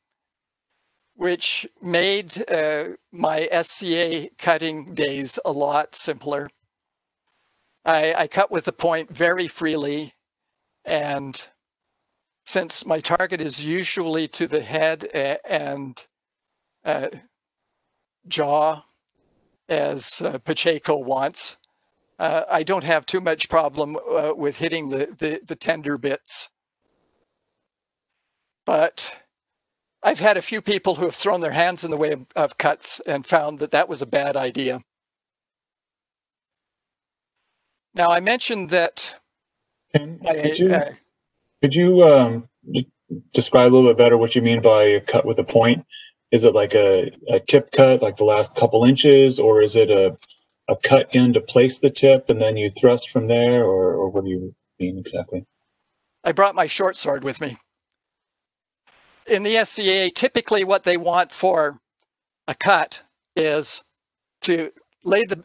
which made uh, my S C A cutting days a lot simpler. I, I cut with the point very freely, and since my target is usually to the head and uh, jaw, as uh, Pacheco wants, Uh, I don't have too much problem uh, with hitting the, the, the tender bits. But I've had a few people who have thrown their hands in the way of, of cuts and found that that was a bad idea. Now, I mentioned that... Ken, I, could you, uh, could you um, describe a little bit better what you mean by a cut with a point? Is it like a, a tip cut, like the last couple inches, or is it a... a cut in to place the tip and then you thrust from there, or, or what do you mean exactly? I brought my short sword with me. In the S C A, typically what they want for a cut is to lay the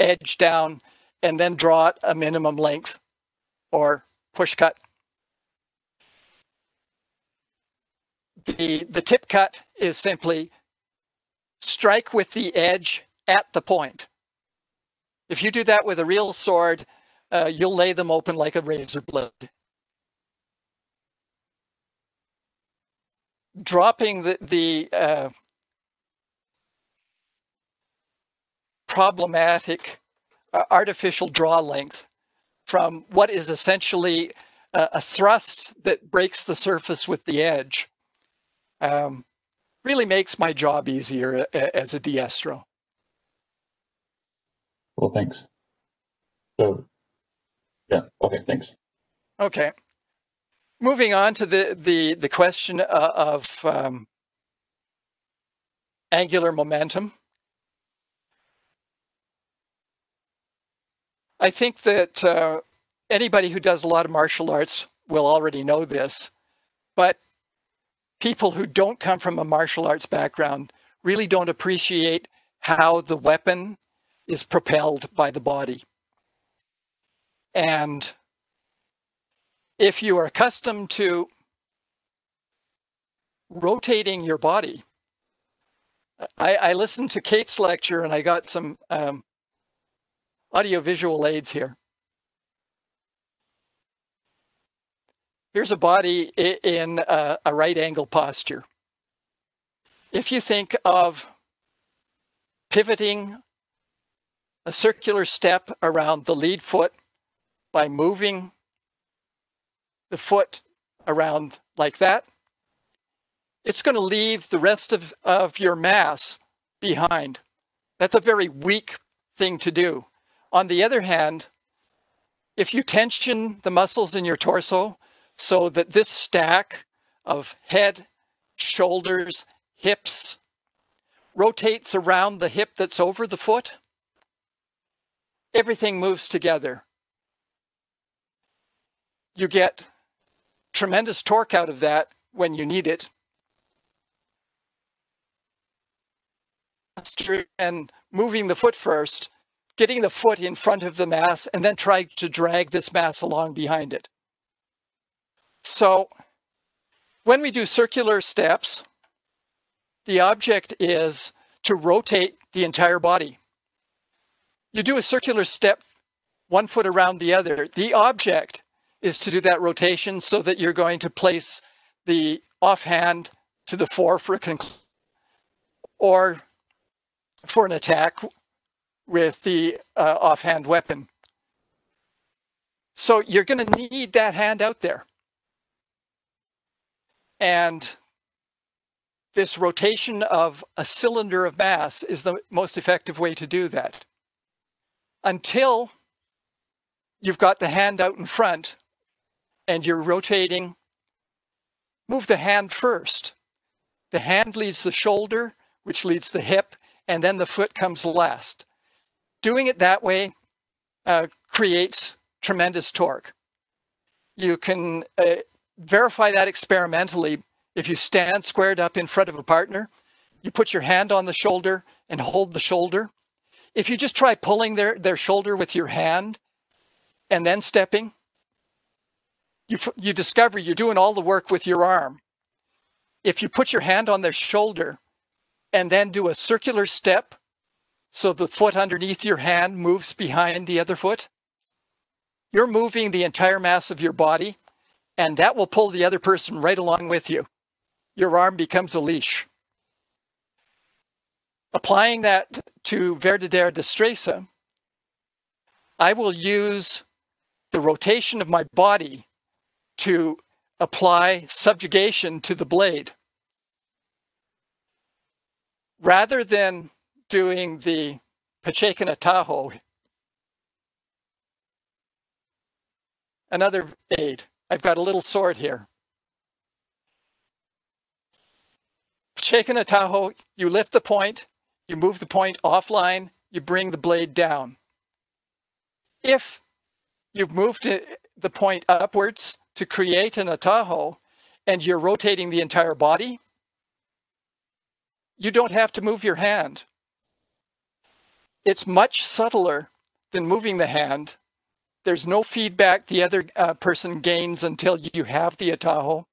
edge down and then draw it a minimum length or push cut. The, the tip cut is simply strike with the edge at the point. If you do that with a real sword, uh, you'll lay them open like a razor blade. Dropping the, the uh, problematic uh, artificial draw length from what is essentially a, a thrust that breaks the surface with the edge um, really makes my job easier as a diestro. Well, thanks. So, yeah, okay, thanks. Okay. Moving on to the, the, the question of um, angular momentum. I think that uh, anybody who does a lot of martial arts will already know this, but people who don't come from a martial arts background really don't appreciate how the weapon is propelled by the body. And if you are accustomed to rotating your body, I, I listened to Kate's lecture and I got some um, audio-visual aids here. Here's a body in a, a right angle posture. If you think of pivoting a circular step around the lead foot by moving the foot around like that, it's going to leave the rest of, of your mass behind. That's a very weak thing to do. On the other hand, if you tension the muscles in your torso so that this stack of head, shoulders, hips rotates around the hip that's over the foot, everything moves together. You get tremendous torque out of that when you need it. And moving the foot first, getting the foot in front of the mass, and then trying to drag this mass along behind it. So when we do circular steps, the object is to rotate the entire body. You do a circular step, one foot around the other. The object is to do that rotation so that you're going to place the offhand to the fore for a conclusion or for an attack with the uh, offhand weapon. So you're going to need that hand out there. And this rotation of a cylinder of mass is the most effective way to do that. Until you've got the hand out in front and you're rotating, move the hand first. The hand leads the shoulder, which leads the hip, and then the foot comes last. Doing it that way uh, creates tremendous torque. You can uh, verify that experimentally. If you stand squared up in front of a partner, you put your hand on the shoulder and hold the shoulder. If you just try pulling their, their shoulder with your hand and then stepping, you, you discover you're doing all the work with your arm. If you put your hand on their shoulder and then do a circular step, so the foot underneath your hand moves behind the other foot, you're moving the entire mass of your body, and that will pull the other person right along with you. Your arm becomes a leash. Applying that to Verdadera Destreza, I will use the rotation of my body to apply subjugation to the blade. Rather than doing the Pachekin atajo, another aid. I've got a little sword here. Pachekin atajo, you lift the point, you move the point offline, you bring the blade down. If you've moved the point upwards to create an atajo and you're rotating the entire body, you don't have to move your hand. It's much subtler than moving the hand. There's no feedback the other uh, person gains until you have the atajo.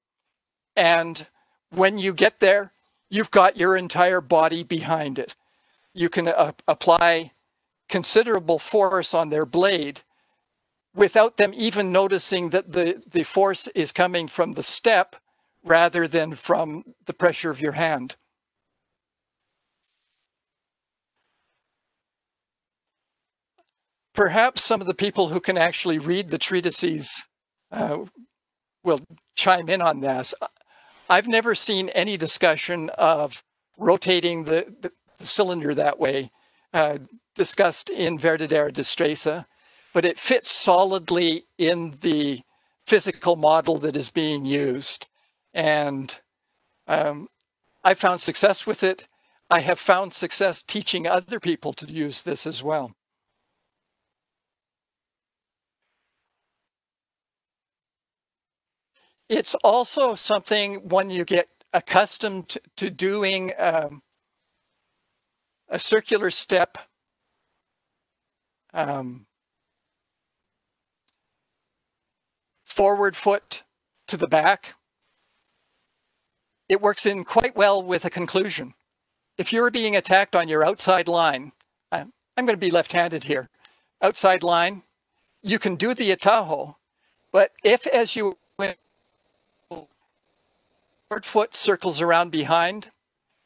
And when you get there, you've got your entire body behind it. You can uh, apply considerable force on their blade without them even noticing that the, the force is coming from the step rather than from the pressure of your hand. Perhaps some of the people who can actually read the treatises uh, will chime in on this. I've never seen any discussion of rotating the, the, the cylinder that way uh, discussed in Verdadera Destreza, but it fits solidly in the physical model that is being used. And um, I found success with it. I have found success teaching other people to use this as well. It's also something when you get accustomed to, to doing um, a circular step, um, forward foot to the back, it works in quite well with a conclusion. If you're being attacked on your outside line, I'm, I'm going to be left-handed here, outside line, you can do the atajo, but if as you went forward foot circles around behind,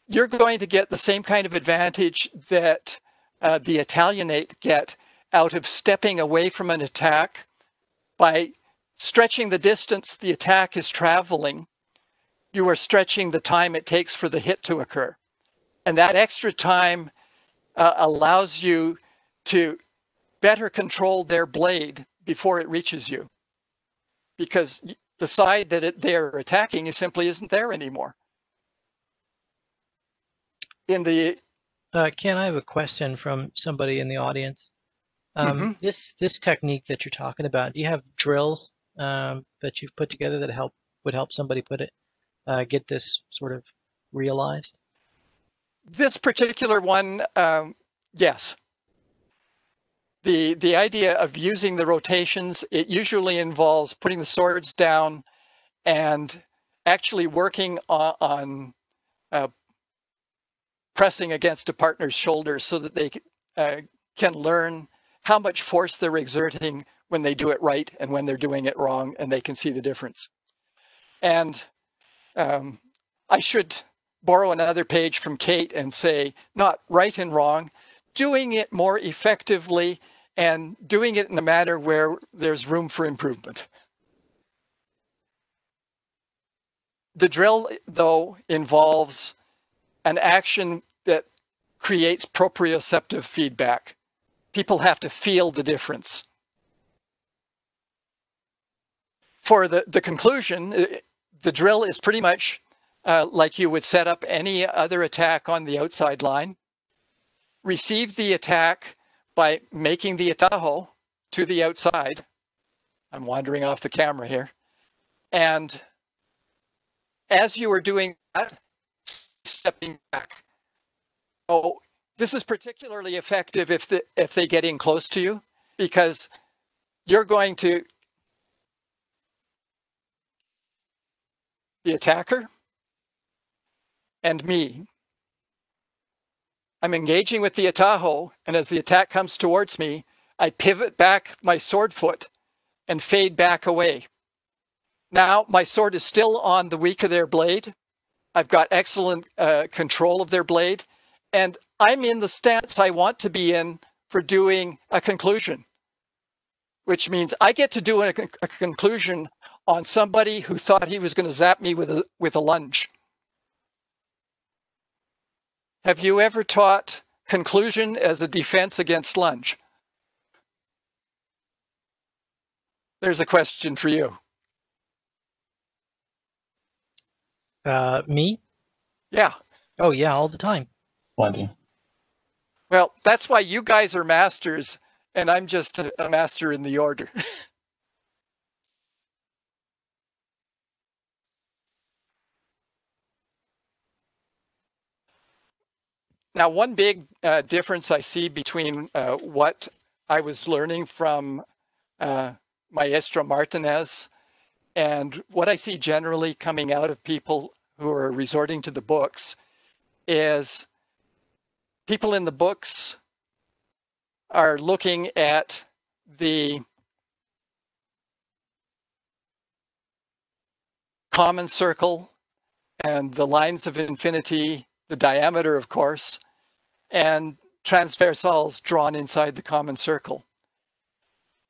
you're going to get the same kind of advantage that uh, the Italianate get out of stepping away from an attack by stretching the distance the attack is traveling. You are stretching the time it takes for the hit to occur. And that extra time uh, allows you to better control their blade before it reaches you, because the side that it, they're attacking is simply isn't there anymore. In the uh, Ken, I have a question from somebody in the audience. Um, mm-hmm. This this technique that you're talking about, do you have drills um, that you've put together that help would help somebody put it uh, get this sort of realized? This particular one, um, yes. The, the idea of using the rotations, it usually involves putting the swords down and actually working on, on uh, pressing against a partner's shoulder so that they uh, can learn how much force they're exerting when they do it right and when they're doing it wrong, and they can see the difference. And um, I should borrow another page from Kate and say, not right and wrong, doing it more effectively and doing it in a manner where there's room for improvement. The drill, though, involves an action that creates proprioceptive feedback. People have to feel the difference. For the, the conclusion, the drill is pretty much Uh, like you would set up any other attack on the outside line. Receive the attack by making the atajo to the outside. I'm wandering off the camera here. And as you are doing that, stepping back. Oh, this is particularly effective if, the, if they get in close to you, because you're going to the attacker and me. I'm engaging with the atajo, and as the attack comes towards me, I pivot back my sword foot and fade back away. Now my sword is still on the weak of their blade. I've got excellent uh, control of their blade, and I'm in the stance I want to be in for doing a conclusion, which means I get to do a, con a conclusion on somebody who thought he was going to zap me with a, with a lunge. Have you ever taught conclusion as a defense against lunge? There's a question for you. Uh, me? Yeah. Oh, yeah, all the time. Plenty. Well, that's why you guys are masters, and I'm just a, a master in the order. Now, one big uh, difference I see between uh, what I was learning from uh, Maestro Martinez and what I see generally coming out of people who are resorting to the books is people in the books are looking at the common circle and the lines of infinity, the diameter, of course, and transversals drawn inside the common circle.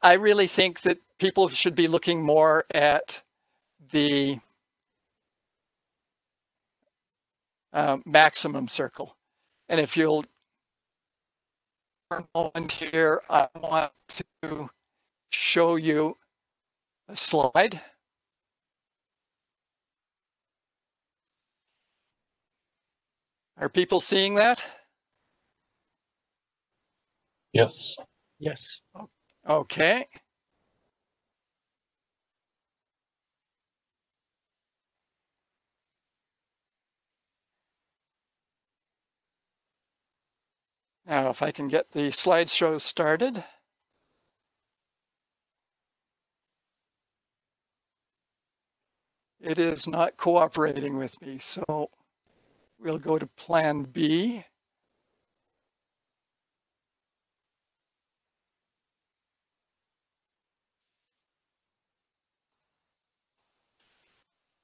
I really think that people should be looking more at the uh, maximum circle. And if you'll volunteer, I want to show you a slide. Are people seeing that? Yes. Yes. Okay. Now, if I can get the slideshow started. It is not cooperating with me, so we'll go to plan B.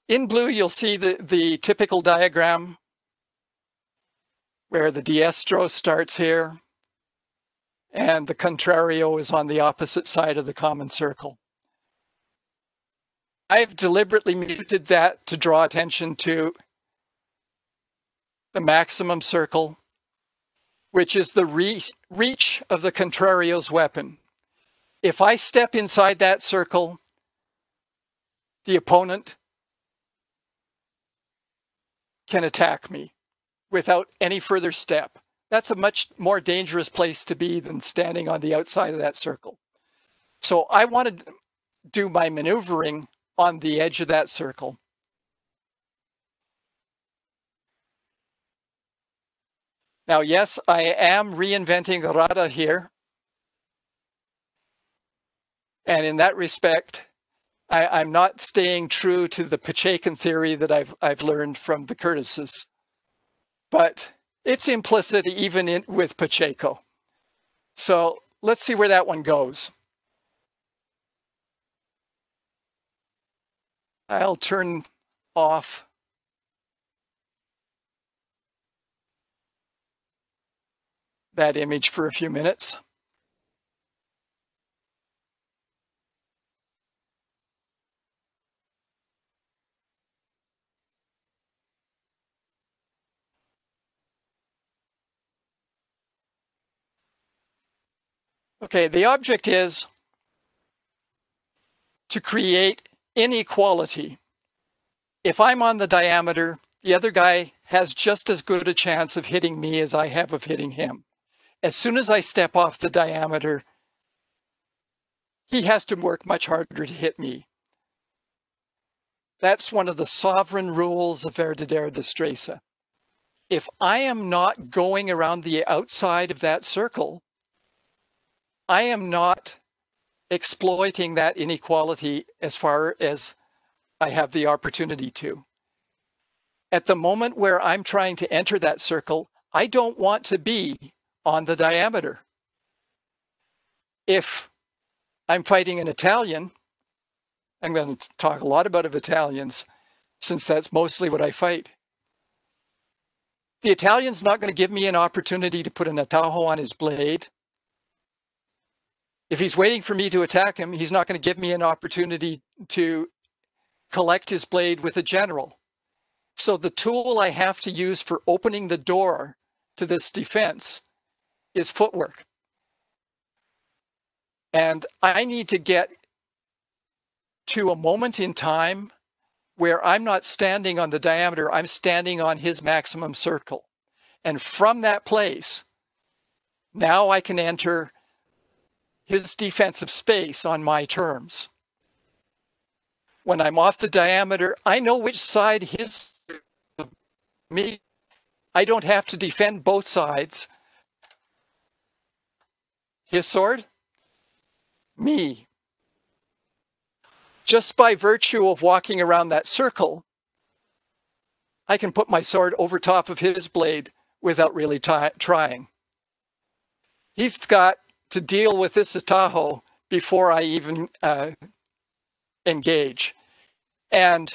In blue, you'll see the, the typical diagram where the diestro starts here and the contrario is on the opposite side of the common circle. I've deliberately muted that to draw attention to the maximum circle, which is the re reach of the contrario's weapon. If I step inside that circle, the opponent can attack me without any further step. That's a much more dangerous place to be than standing on the outside of that circle. So I want to do my maneuvering on the edge of that circle. Now, yes, I am reinventing Rada here. And in that respect, I, I'm not staying true to the Pachekin theory that I've, I've learned from the Curtises. But it's implicit even in, with Pacheco. So let's see where that one goes. I'll turn off. That image for a few minutes. Okay, the object is to create inequality. If I'm on the diameter, the other guy has just as good a chance of hitting me as I have of hitting him. As soon as I step off the diameter, he has to work much harder to hit me. That's one of the sovereign rules of Verdadera Destreza. If I am not going around the outside of that circle, I am not exploiting that inequality as far as I have the opportunity to. At the moment where I'm trying to enter that circle, I don't want to be on the diameter. If I'm fighting an Italian, I'm going to talk a lot about of Italians since that's mostly what I fight. The Italian's not going to give me an opportunity to put an atajo on his blade. If he's waiting for me to attack him, he's not going to give me an opportunity to collect his blade with a general. So the tool I have to use for opening the door to this defense is footwork. And I need to get to a moment in time where I'm not standing on the diameter, I'm standing on his maximum circle. And from that place, now I can enter his defensive space on my terms. When I'm off the diameter, I know which side his me. I don't have to defend both sides. His sword, me. Just by virtue of walking around that circle, I can put my sword over top of his blade without really trying. He's got to deal with this atajo before I even uh, engage. And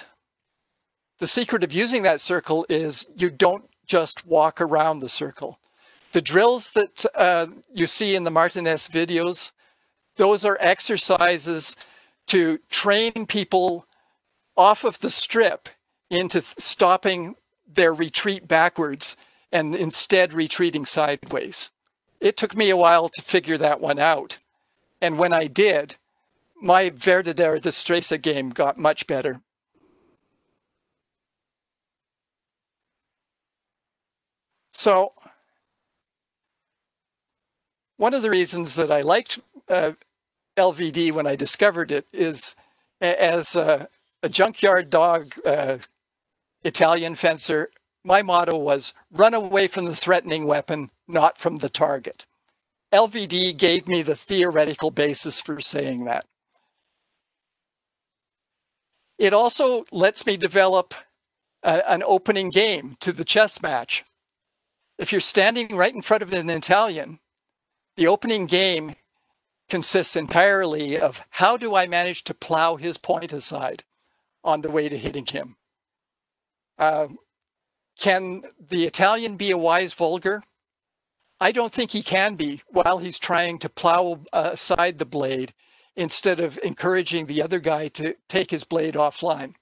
the secret of using that circle is you don't just walk around the circle. The drills that uh, you see in the Martinez videos, those are exercises to train people off of the strip into stopping their retreat backwards and instead retreating sideways. It took me a while to figure that one out. And when I did, my Verdadera Destreza game got much better. So one of the reasons that I liked uh, L V D when I discovered it is as a, a junkyard dog uh, Italian fencer, my motto was run away from the threatening weapon, not from the target. L V D gave me the theoretical basis for saying that. It also lets me develop a, an opening game to the chess match. If you're standing right in front of an Italian, the opening game consists entirely of how do I manage to plow his point aside on the way to hitting him? Uh, can the Italian be a wise vulgar? I don't think he can be while he's trying to plow uh, aside the blade instead of encouraging the other guy to take his blade offline.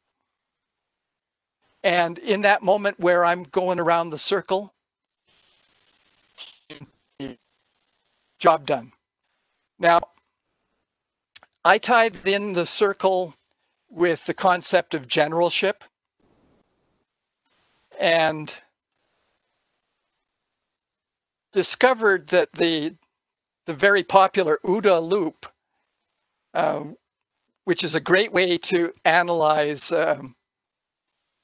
And in that moment where I'm going around the circle, job done. Now, I tied in the circle with the concept of generalship. And discovered that the the very popular OODA loop, um, which is a great way to analyze um,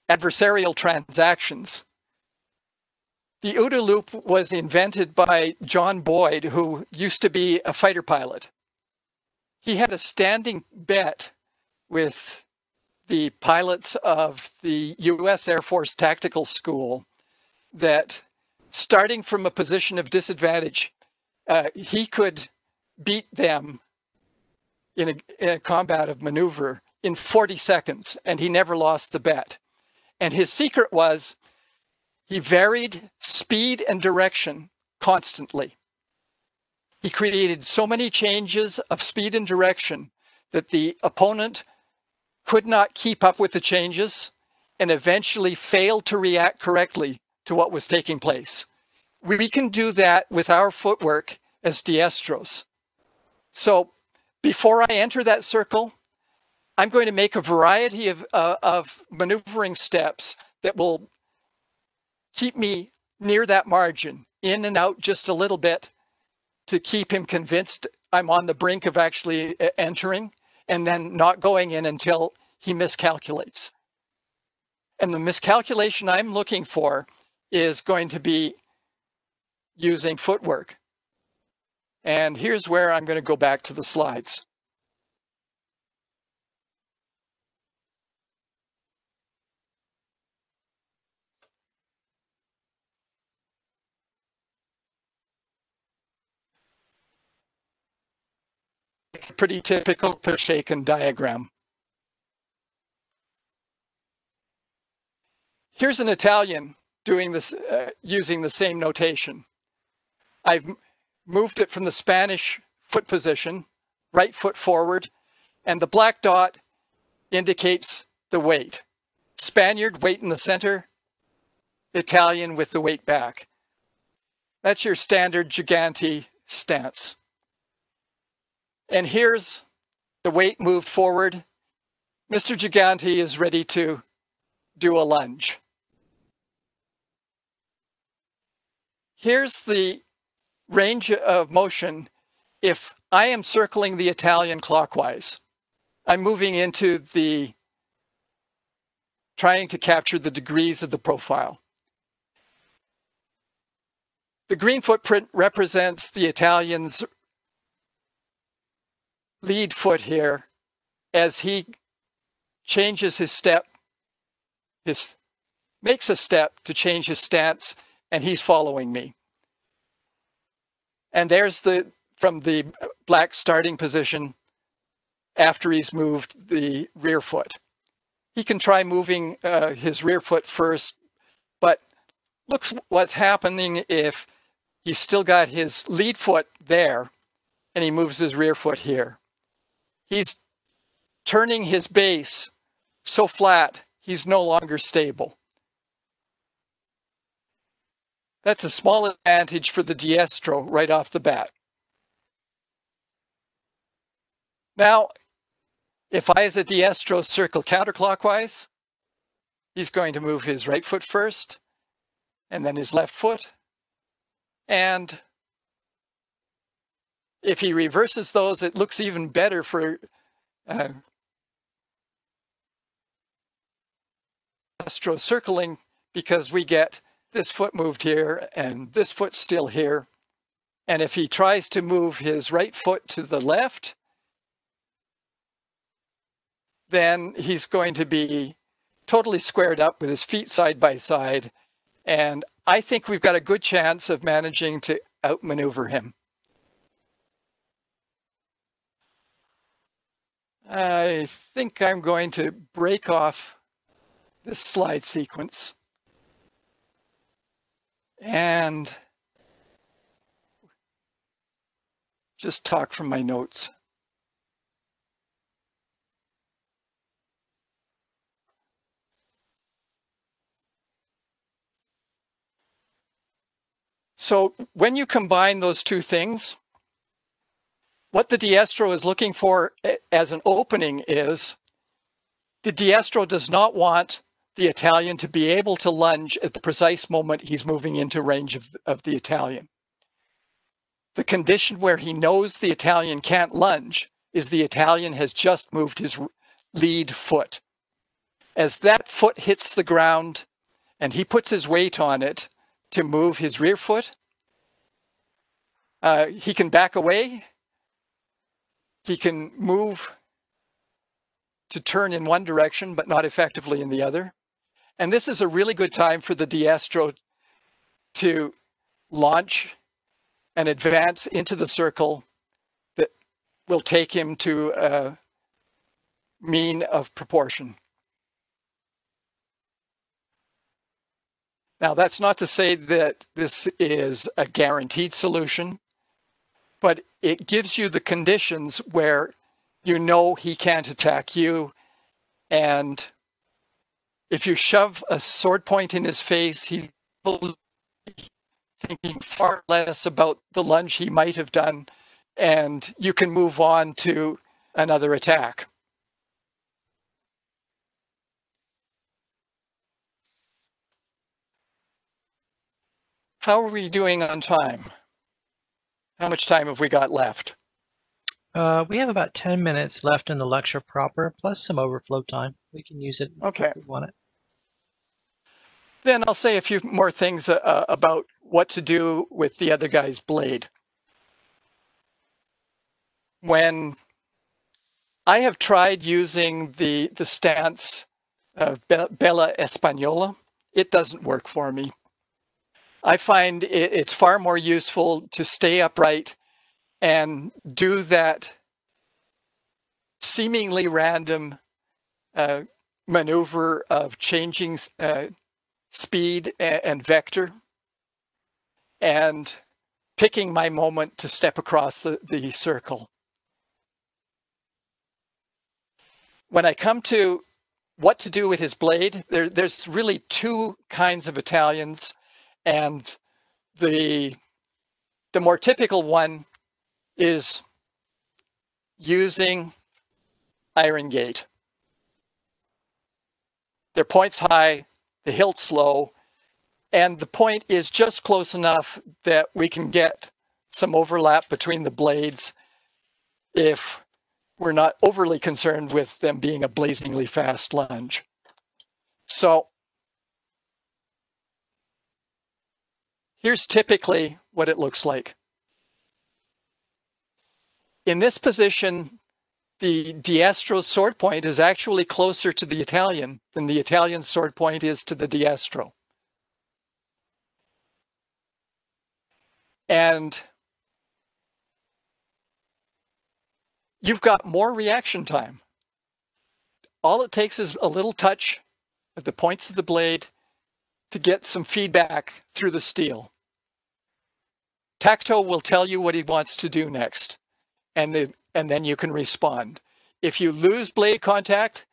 adversarial transactions. The OODA loop was invented by John Boyd, who used to be a fighter pilot. He had a standing bet with the pilots of the U S Air Force Tactical School that starting from a position of disadvantage, uh, he could beat them in a, in a combat of maneuver in forty seconds, and he never lost the bet. And his secret was he varied speed and direction constantly. He created so many changes of speed and direction that the opponent could not keep up with the changes and eventually failed to react correctly to what was taking place. We can do that with our footwork as diestros. So before I enter that circle, I'm going to make a variety of, uh, of maneuvering steps that will keep me near that margin, in and out just a little bit, to keep him convinced I'm on the brink of actually entering, and then not going in until he miscalculates. And the miscalculation I'm looking for is going to be using footwork. And here's where I'm going to go back to the slides. Pretty typical Pachekin diagram. Here's an Italian doing this uh, using the same notation. I've moved it from the Spanish foot position, right foot forward, and the black dot indicates the weight. Spaniard, weight in the center, Italian with the weight back. That's your standard gigante stance. And here's the weight moved forward. Mister Gigante is ready to do a lunge. Here's the range of motion if I am circling the Italian clockwise. I'm moving into the, trying to capture the degrees of the profile. The green footprint represents the Italian's lead foot here as he changes his step, his, makes a step to change his stance, and he's following me. And there's the, from the black starting position after he's moved the rear foot. He can try moving uh, his rear foot first, but look what's happening if he's still got his lead foot there and he moves his rear foot here. He's turning his base so flat, he's no longer stable. That's a small advantage for the diestro right off the bat. Now, if I as a diestro circle counterclockwise, he's going to move his right foot first, and then his left foot. And if he reverses those, it looks even better for uh, diestro circling, because we get this foot moved here and this foot still here. And if he tries to move his right foot to the left, then he's going to be totally squared up with his feet side by side. And I think we've got a good chance of managing to outmaneuver him. I think I'm going to break off this slide sequence. And just talk from my notes. So when you combine those two things, what the diestro is looking for as an opening is, the diestro does not want the Italian to be able to lunge at the precise moment he's moving into range of, of the Italian. The condition where he knows the Italian can't lunge is the Italian has just moved his lead foot. As that foot hits the ground and he puts his weight on it to move his rear foot, uh, he can back away, he can move to turn in one direction but not effectively in the other. And this is a really good time for the diestro to launch and advance into the circle that will take him to a mean of proportion. Now, that's not to say that this is a guaranteed solution, but it gives you the conditions where you know he can't attack you, and if you shove a sword point in his face, he's thinking far less about the lunge he might have done, and you can move on to another attack. How are we doing on time? How much time have we got left? Uh, we have about ten minutes left in the lecture proper, plus some overflow time. We can use it okay. if we want it. Then I'll say a few more things uh, about what to do with the other guy's blade. When I have tried using the, the stance of Bella Española, it doesn't work for me. I find it, it's far more useful to stay upright and do that seemingly random uh, maneuver of changing uh, speed and, and vector, and picking my moment to step across the, the circle. When I come to what to do with his blade, there, there's really two kinds of Italians, and the, the more typical one is using iron gate. Their point's high, the hilt's low, and the point is just close enough that we can get some overlap between the blades if we're not overly concerned with them being a blazingly fast lunge. So here's typically what it looks like. In this position, the diestro's sword point is actually closer to the Italian than the Italian's sword point is to the diestro. And you've got more reaction time. All it takes is a little touch of the points of the blade to get some feedback through the steel. Tacto will tell you what he wants to do next. And, the, and then you can respond. If you lose blade contact,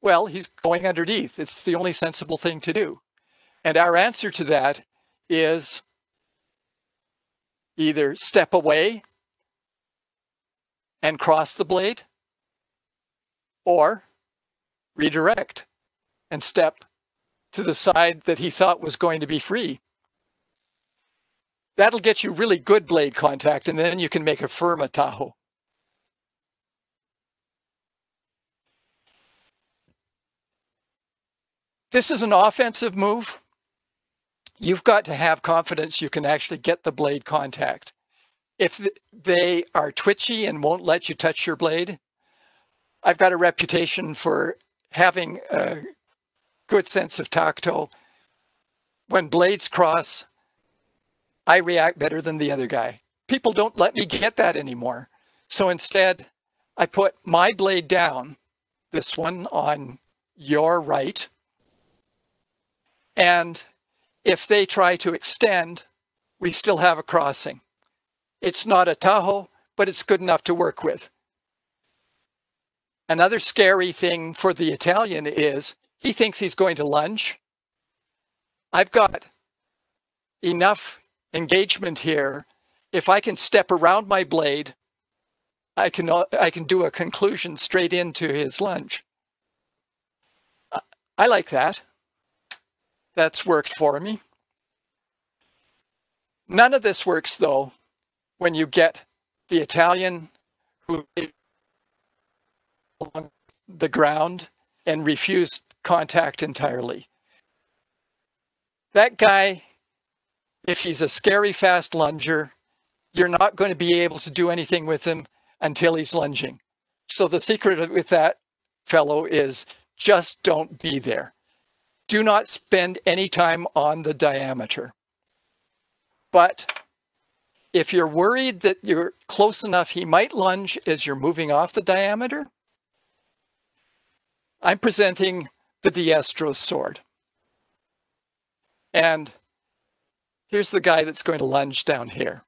well, he's going underneath. It's the only sensible thing to do. And our answer to that is either step away and cross the blade, or redirect and step to the side that he thought was going to be free. That'll get you really good blade contact, and then you can make a firm atajo. This is an offensive move. You've got to have confidence you can actually get the blade contact. If they are twitchy and won't let you touch your blade, I've got a reputation for having a good sense of tacto. When blades cross, I react better than the other guy. People don't let me get that anymore. So instead, I put my blade down, this one on your right, and if they try to extend, we still have a crossing. It's not a atajo, but it's good enough to work with. Another scary thing for the Italian is he thinks he's going to lunge. I've got enough engagement here. If I can step around my blade, I can, I can do a conclusion straight into his lunge. I like that. That's worked for me. None of this works, though, when you get the Italian who is along the ground and refused contact entirely. That guy, if he's a scary fast lunger, you're not going to be able to do anything with him until he's lunging. So the secret with that fellow is just don't be there. Do not spend any time on the diameter. But if you're worried that you're close enough, he might lunge as you're moving off the diameter, I'm presenting the diestro sword. And here's the guy that's going to lunge down here.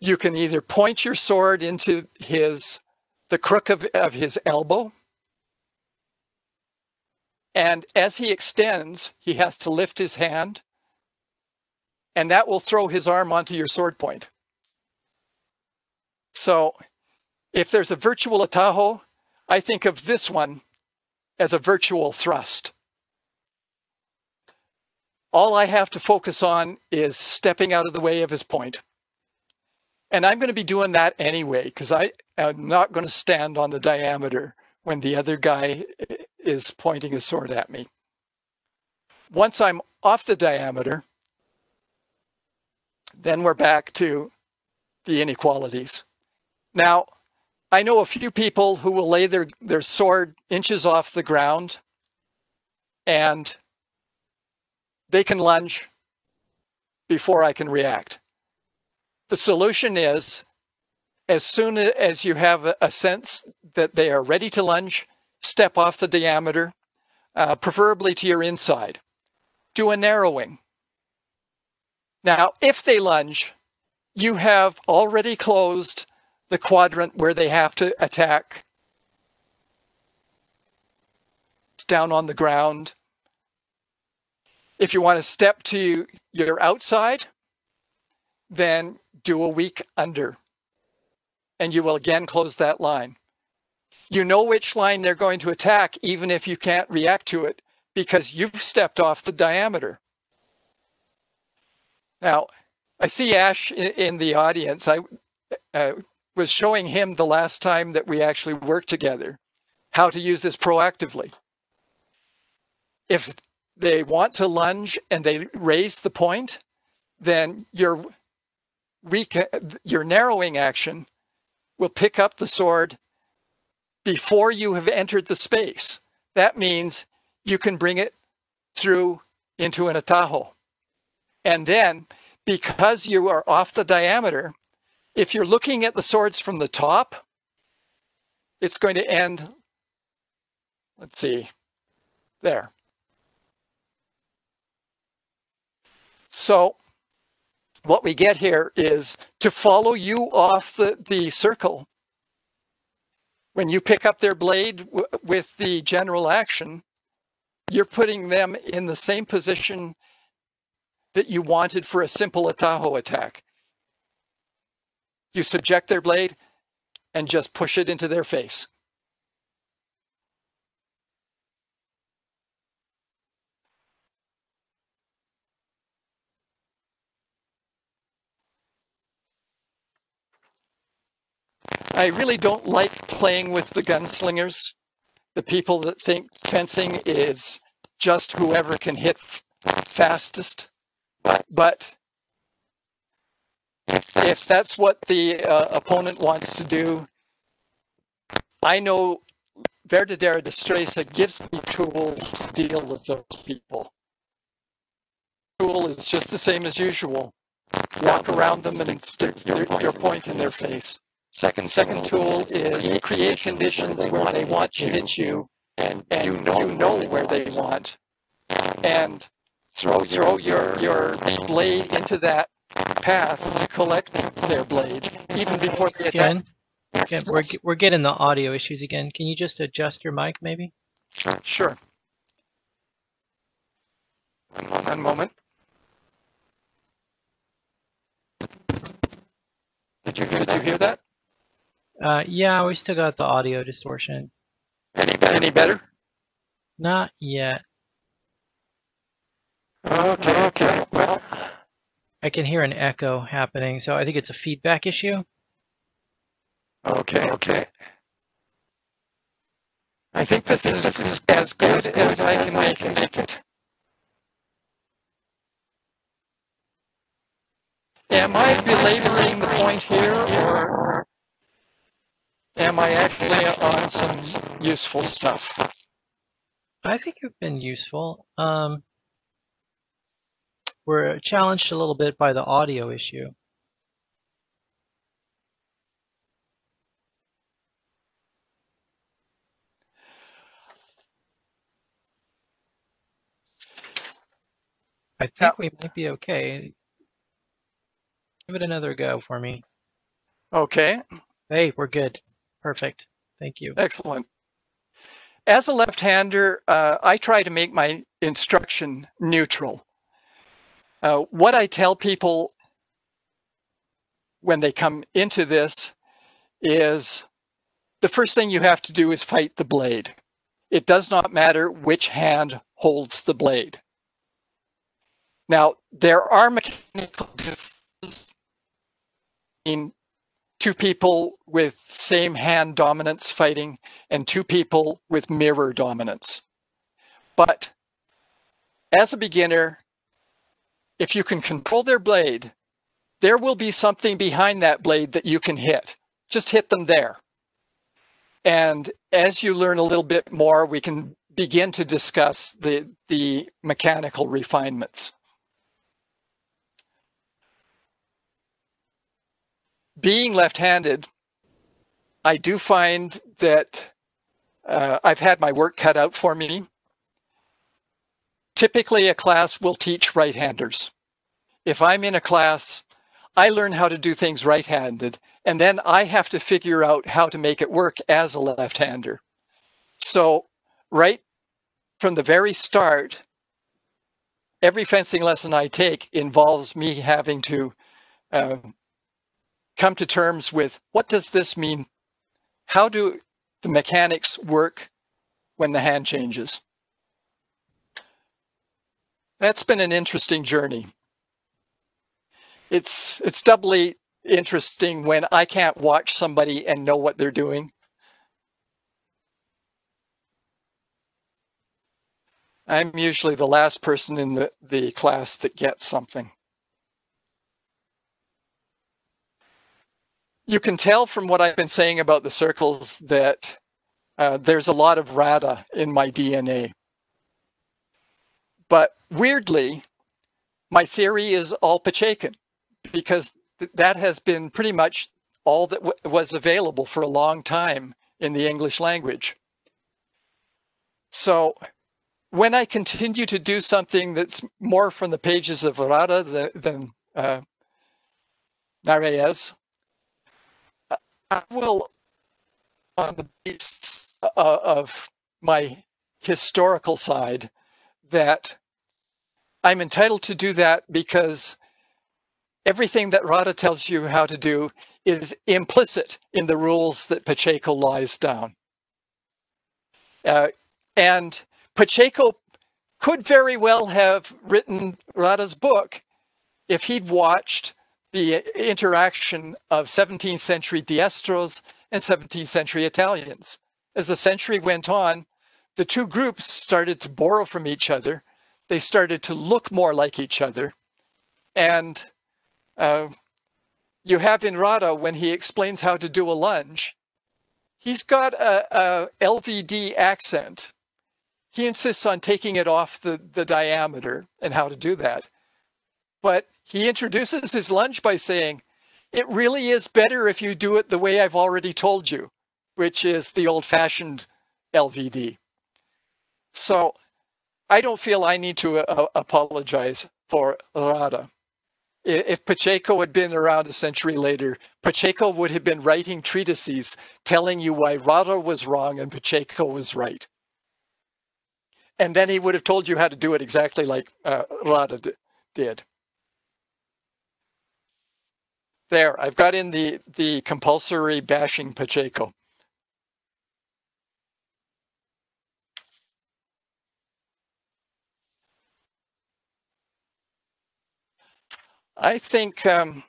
You can either point your sword into his, the crook of, of his elbow, and as he extends, he has to lift his hand, and that will throw his arm onto your sword point. So if there's a virtual atajo, I think of this one as a virtual thrust. All I have to focus on is stepping out of the way of his point. And I'm going to be doing that anyway, because I am not going to stand on the diameter when the other guy is pointing his sword at me. Once I'm off the diameter, then we're back to the inequalities. Now, I know a few people who will lay their, their sword inches off the ground, and they can lunge before I can react. The solution is, as soon as you have a sense that they are ready to lunge, step off the diameter, uh, preferably to your inside. Do a narrowing. Now, if they lunge, you have already closed the quadrant where they have to attack down on the ground. If you want to step to your outside, then do a weak under, and you will again close that line. You know which line they're going to attack, even if you can't react to it, because you've stepped off the diameter. Now, I see Ash in the audience. I uh, was showing him the last time that we actually worked together, how to use this proactively. If they want to lunge and they raise the point, then your, weak, your narrowing action will pick up the sword before you have entered the space. That means you can bring it through into an atajo. And then, because you are off the diameter, if you're looking at the swords from the top, it's going to end, let's see, there. So what we get here is to follow you off the, the circle. When you pick up their blade w with the general action, you're putting them in the same position that you wanted for a simple atajo attack. You subject their blade and just push it into their face. I really don't like playing with the gunslingers, the people that think fencing is just whoever can hit fastest. But if that's what the uh, opponent wants to do, I know Verdadera Destreza gives me tools to deal with those people. The tool is just the same as usual. Walk around them and stick your, your point in their face. Second, second tool is create conditions where they want to hit you, and, and you know, you know where they want. And throw, throw your, your blade into that path to collect their blade, even before they attack. Ken, we're, we're getting the audio issues again. Can you just adjust your mic, maybe? Sure. Sure. One moment. Did you hear, Did you hear that? Uh, yeah, we still got the audio distortion. Any better? Any better? Not yet. Okay, okay, well. I can hear an echo happening, so I think it's a feedback issue. Okay, okay. I think this is, this is as good as I can make it. Make it. Am I belaboring the point here, or am I actually on some useful stuff? I think you've been useful. Um, we're challenged a little bit by the audio issue. I think yeah. we might be okay. Give it another go for me. Okay. Hey, we're good. Perfect. Thank you. Excellent. As a left-hander, uh, I try to make my instruction neutral. Uh, what I tell people when they come into this is the first thing you have to do is fight the blade. It does not matter which hand holds the blade. Now, there are mechanical differences in two people with same hand dominance fighting and two people with mirror dominance. But as a beginner, if you can control their blade, there will be something behind that blade that you can hit. Just hit them there. And as you learn a little bit more, we can begin to discuss the, the mechanical refinements. Being left-handed, I do find that uh, I've had my work cut out for me. Typically, a class will teach right-handers. If I'm in a class, I learn how to do things right-handed, and then I have to figure out how to make it work as a left-hander. So right from the very start, every fencing lesson I take involves me having to uh, come to terms with what does this mean? How do the mechanics work when the hand changes? That's been an interesting journey. It's, it's doubly interesting when I can't watch somebody and know what they're doing. I'm usually the last person in the, the class that gets something. You can tell from what I've been saying about the circles that uh, there's a lot of Rada in my D N A. But weirdly, my theory is all Pachekin, because th that has been pretty much all that w was available for a long time in the English language. So when I continue to do something that's more from the pages of Rada than, than uh, Narraez, I will, on the basis of my historical side, that I'm entitled to do that because everything that Rada tells you how to do is implicit in the rules that Pacheco lies down. Uh, and Pacheco could very well have written Rada's book if he'd watched the interaction of seventeenth century diestros and seventeenth century Italians. As the century went on, the two groups started to borrow from each other. They started to look more like each other. And uh, you have in Rada, when he explains how to do a lunge, he's got a, a L V D accent. He insists on taking it off the, the diameter and how to do that. But he introduces his lunge by saying, it really is better if you do it the way I've already told you, which is the old-fashioned L V D. So I don't feel I need to uh, apologize for Rada. If Pacheco had been around a century later, Pacheco would have been writing treatises telling you why Rada was wrong and Pacheco was right. And then he would have told you how to do it exactly like uh, Rada did. There, I've got in the, the compulsory bashing Pacheco. I think um,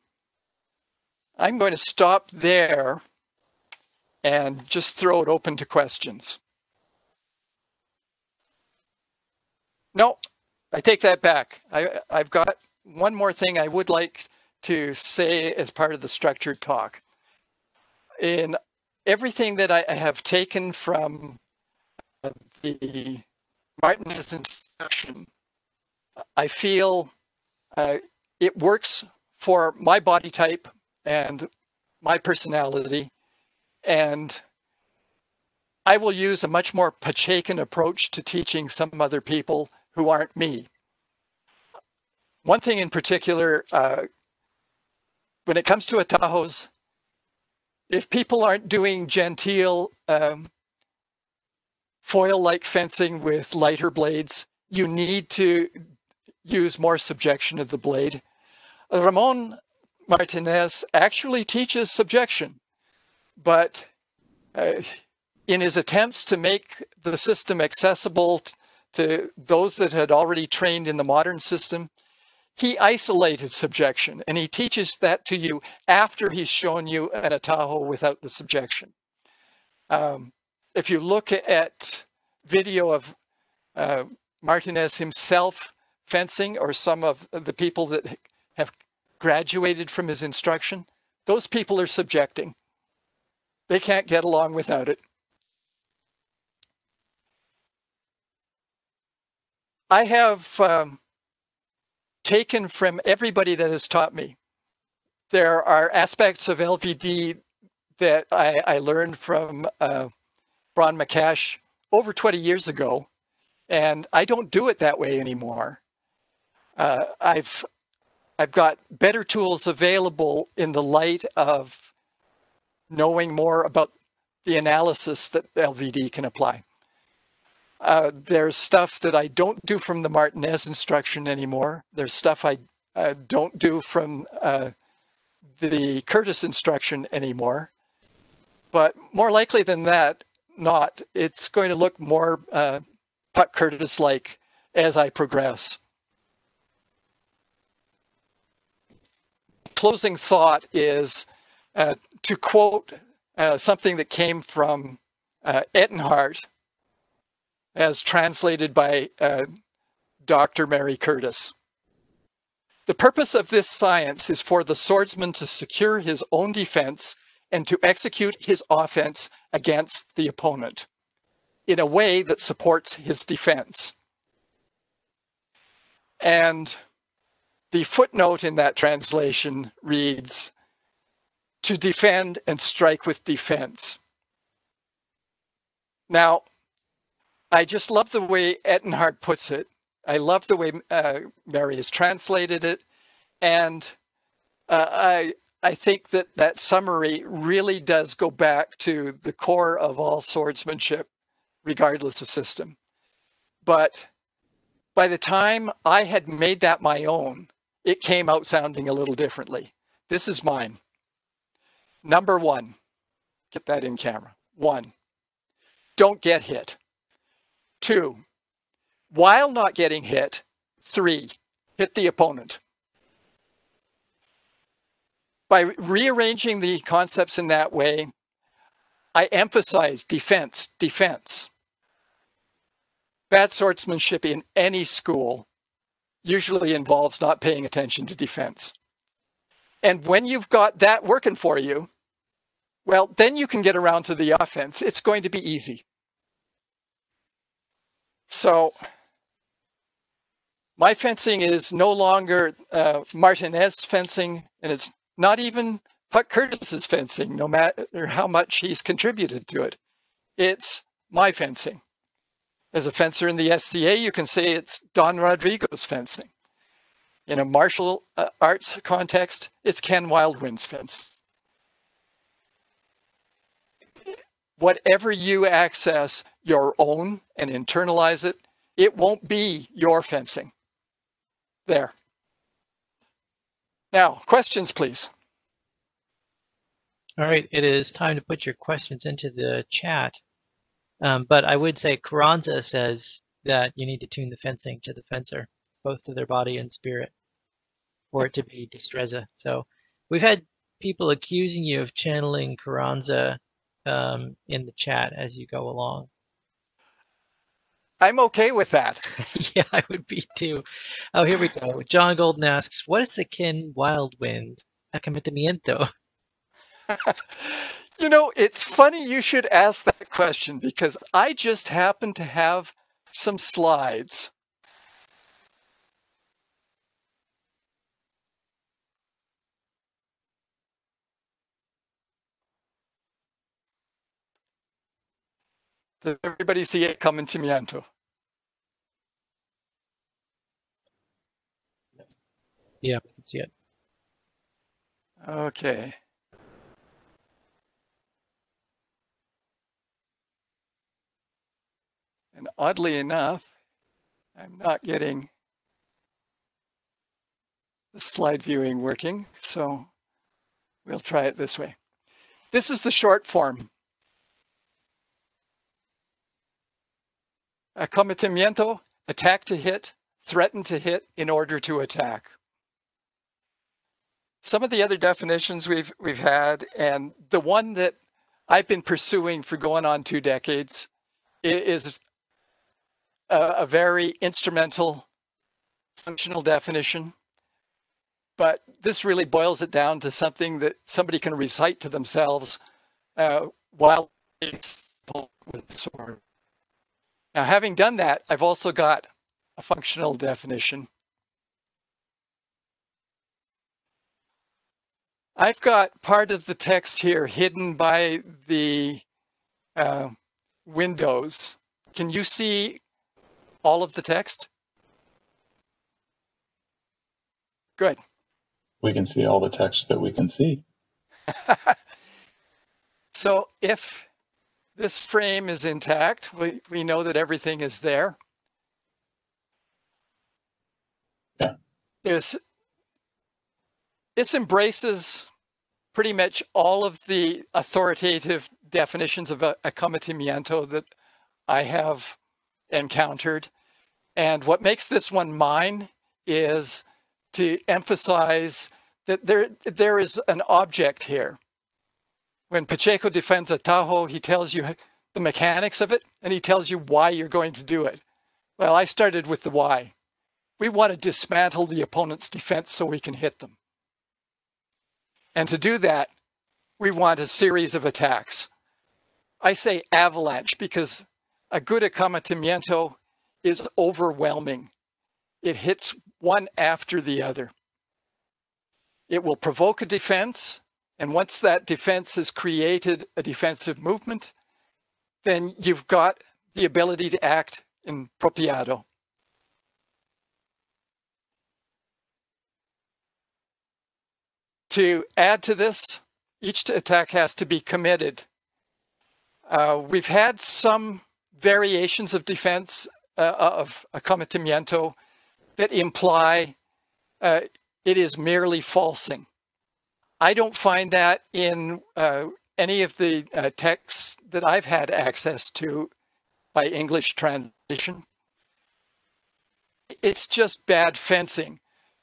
I'm going to stop there and just throw it open to questions. No, I take that back. I, I've got one more thing I would like to say as part of the structured talk. In everything that I have taken from the Martinez instruction, I feel uh, it works for my body type and my personality, and I will use a much more Pachekin approach to teaching some other people who aren't me. One thing in particular, uh, when it comes to atajos, if people aren't doing genteel um, foil-like fencing with lighter blades, you need to use more subjection of the blade. Ramon Martinez actually teaches subjection, but uh, in his attempts to make the system accessible to those that had already trained in the modern system, he isolated subjection, and he teaches that to you after he's shown you an atajo without the subjection. Um, if you look at video of uh, Martinez himself fencing, or some of the people that have graduated from his instruction, those people are subjecting. They can't get along without it. I have um, taken from everybody that has taught me. There are aspects of L V D that I, I learned from uh, Braun McCash over twenty years ago, and I don't do it that way anymore. Uh, I've I've got better tools available in the light of knowing more about the analysis that L V D can apply. Uh, there's stuff that I don't do from the Martinez instruction anymore. There's stuff I uh, don't do from uh, the Curtis instruction anymore. But more likely than that, not. It's going to look more uh, Puck Curtis-like as I progress. Closing thought is uh, to quote uh, something that came from uh, Ettenhart as translated by uh, Doctor Mary Curtis. The purpose of this science is for the swordsman to secure his own defense and to execute his offense against the opponent in a way that supports his defense. And the footnote in that translation reads, to defend and strike with defense. Now, I just love the way Ettenhart puts it. I love the way uh, Mary has translated it. And uh, I, I think that that summary really does go back to the core of all swordsmanship, regardless of system. But by the time I had made that my own, it came out sounding a little differently. This is mine. Number one, get that in camera. One, don't get hit. Two, while not getting hit. Three, hit the opponent. By rearranging the concepts in that way, I emphasize defense, defense. Bad swordsmanship in any school usually involves not paying attention to defense. And when you've got that working for you, well, then you can get around to the offense. It's going to be easy. So my fencing is no longer uh, Martinez's fencing, and it's not even Puck Curtis's fencing, no matter how much he's contributed to it. It's my fencing. As a fencer in the S C A, you can say it's Don Rodrigo's fencing. In a martial arts context, it's Ken Wildwind's fencing. Whatever you access your own and internalize it, it won't be your fencing. There. Now, questions, please. All right, it is time to put your questions into the chat. Um, but I would say Carranza says that you need to tune the fencing to the fencer, both to their body and spirit, for it to be destreza. So we've had people accusing you of channeling Carranza um, in the chat as you go along. I'm okay with that. Yeah, I would be too. Oh, here we go. John Golden asks, what is the Ken Wildwind acometimiento? You know, it's funny you should ask that question, because I just happen to have some slides. Does everybody see it coming to me, Anto? Yeah, I can see it. Okay. And oddly enough, I'm not getting the slide viewing working, so we'll try it this way. This is the short form. Acometimiento, attack to hit, threaten to hit in order to attack. Some of the other definitions we've we've had, and the one that I've been pursuing for going on two decades is a, a very instrumental functional definition. But this really boils it down to something that somebody can recite to themselves uh, while it's pulled with the sword. Now, having done that, I've also got a functional definition. I've got part of the text here hidden by the uh, windows. Can you see all of the text? Good. We can see all the text that we can see. So if this frame is intact, we, we know that everything is there. Yeah. There's, this embraces pretty much all of the authoritative definitions of acometimiento that I have encountered. And what makes this one mine is to emphasize that there, there is an object here. When Pacheco defends atajo, he tells you the mechanics of it, and he tells you why you're going to do it. Well, I started with the why. We want to dismantle the opponent's defense so we can hit them. And to do that, we want a series of attacks. I say avalanche because a good acometimiento is overwhelming. It hits one after the other. It will provoke a defense. And once that defense has created a defensive movement, then you've got the ability to act in appropriado. To add to this, each attack has to be committed. Uh, we've had some variations of defense uh, of acometimiento that imply uh, it is merely falsing. I don't find that in uh, any of the uh, texts that I've had access to by English translation. It's just bad fencing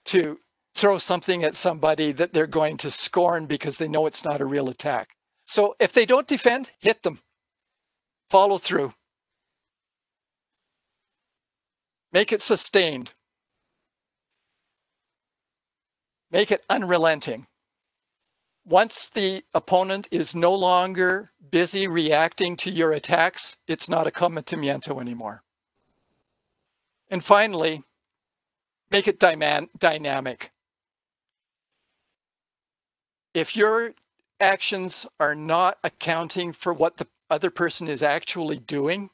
to throw something at somebody that they're going to scorn because they know it's not a real attack. So if they don't defend, hit them. Follow through. Make it sustained. Make it unrelenting. Once the opponent is no longer busy reacting to your attacks, it's not acometimiento anymore. And finally, make it dyman- dynamic. If your actions are not accounting for what the other person is actually doing,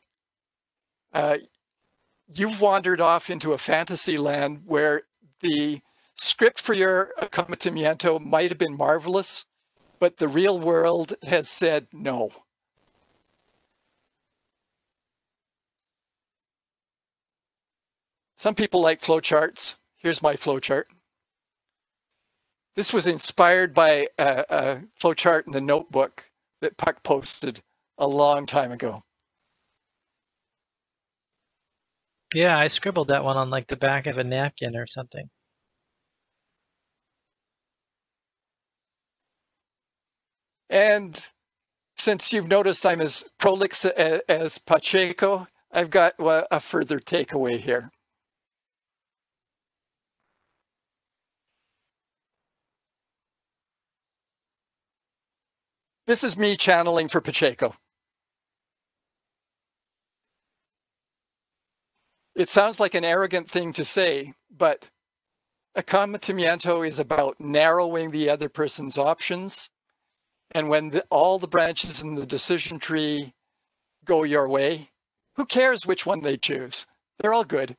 uh, you've wandered off into a fantasy land where the script for your acometimiento might have been marvelous, but the real world has said no. Some people like flowcharts. Here's my flowchart. This was inspired by a, a flowchart in the notebook that Puck posted a long time ago. Yeah, I scribbled that one on like the back of a napkin or something. And since you've noticed I'm as prolix as, as Pacheco, I've got a further takeaway here. This is me channeling for Pacheco. It sounds like an arrogant thing to say, but acometimiento is about narrowing the other person's options. And when the, all the branches in the decision tree go your way, who cares which one they choose? They're all good.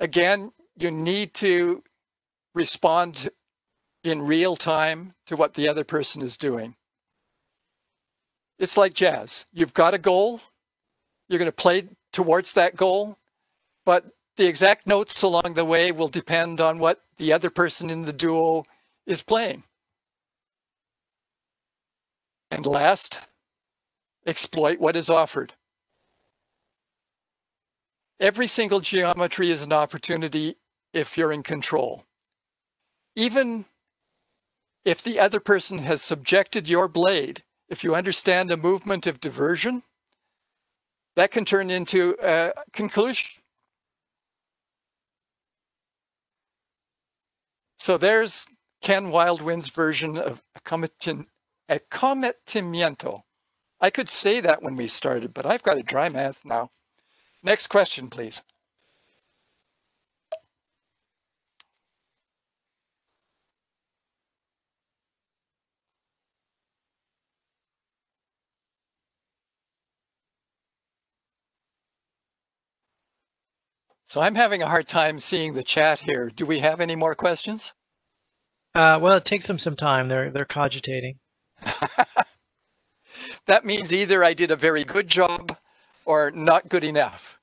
Again, you need to respond in real time to what the other person is doing. It's like jazz. You've got a goal. You're going to play towards that goal, but the exact notes along the way will depend on what the other person in the duo is playing. And last, exploit what is offered. Every single geometry is an opportunity if you're in control. Even if the other person has subjected your blade, if you understand a movement of diversion, that can turn into a conclusion. So there's Ken Wildwind's version of acometimiento. I could say that when we started, but I've got a dry mouth now. Next question, please. So I'm having a hard time seeing the chat here. Do we have any more questions? Uh, well, it takes them some time. They're, they're cogitating. That means either I did a very good job or not good enough.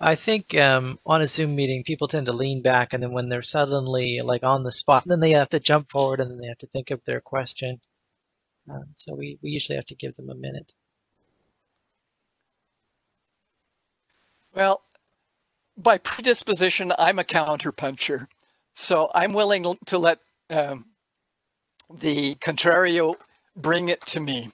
I think um, on a Zoom meeting, people tend to lean back, and then when they're suddenly like on the spot, then they have to jump forward and then they have to think of their question. Um, so we, we usually have to give them a minute. Well, by predisposition, I'm a counterpuncher. So I'm willing to let um, the contrario bring it to me.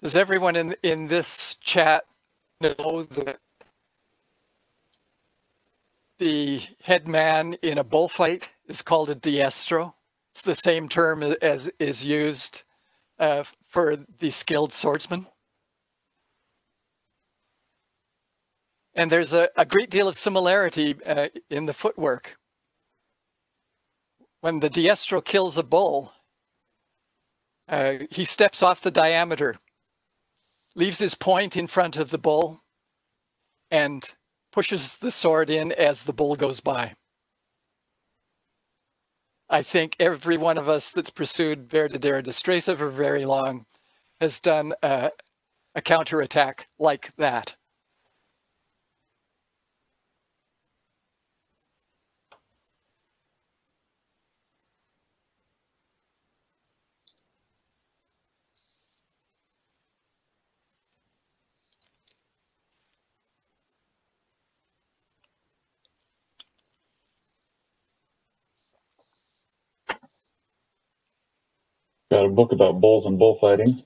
Does everyone in, in this chat know that the head man in a bullfight is called a diestro? It's the same term as is used uh, for the skilled swordsman. And there's a, a great deal of similarity uh, in the footwork. When the diestro kills a bull, uh, he steps off the diameter, leaves his point in front of the bull, and pushes the sword in as the bull goes by. I think every one of us that's pursued Verdadera Destreza for very long has done a, a counterattack like that. Got a book about bulls and bullfighting.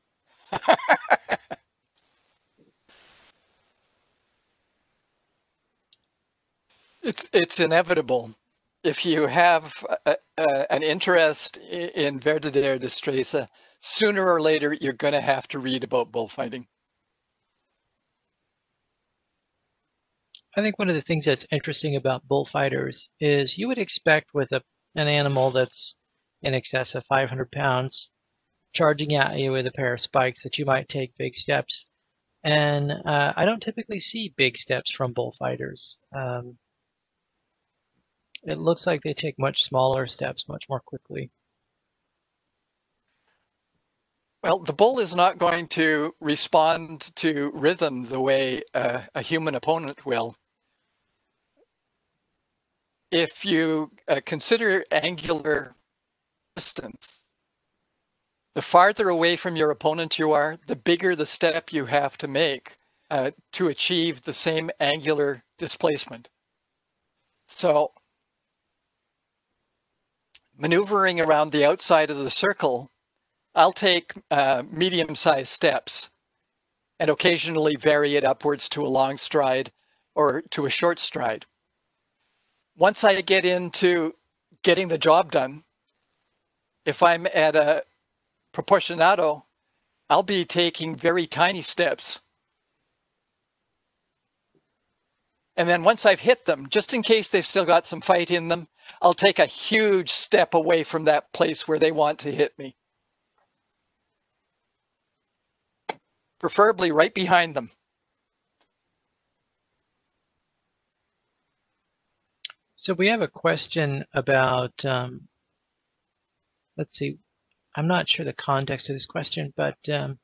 It's it's inevitable. If you have a, a, an interest in Verdadera Destreza, sooner or later you're going to have to read about bullfighting. I think one of the things that's interesting about bullfighters is you would expect with a, an animal that's in excess of five hundred pounds charging at you with a pair of spikes that you might take big steps. And uh, I don't typically see big steps from bullfighters. Um, it looks like they take much smaller steps much more quickly. Well, the bull is not going to respond to rhythm the way uh, a human opponent will. If you uh, consider angular distance, the farther away from your opponent you are, the bigger the step you have to make uh, to achieve the same angular displacement. So maneuvering around the outside of the circle, I'll take uh, medium-sized steps and occasionally vary it upwards to a long stride or to a short stride. Once I get into getting the job done, if I'm at a proporcionado, I'll be taking very tiny steps. And then once I've hit them, just in case they've still got some fight in them, I'll take a huge step away from that place where they want to hit me. Preferably right behind them. So we have a question about um... let's see, I'm not sure the context of this question, but um,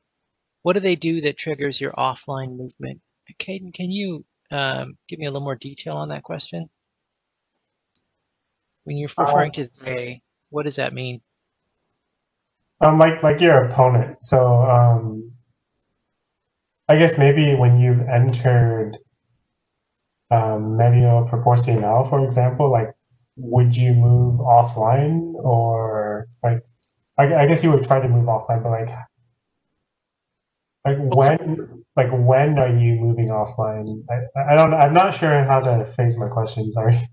what do they do that triggers your offline movement? Caden, can you um, give me a little more detail on that question? When you're referring um, to they, what does that mean? Um, like, like your opponent. So um, I guess maybe when you've entered um, medio proporcional, for example, like would you move offline or like, I, I guess you would try to move offline, but like, like when, like when are you moving offline? I, I don't know. I'm not sure how to phrase my question. Sorry.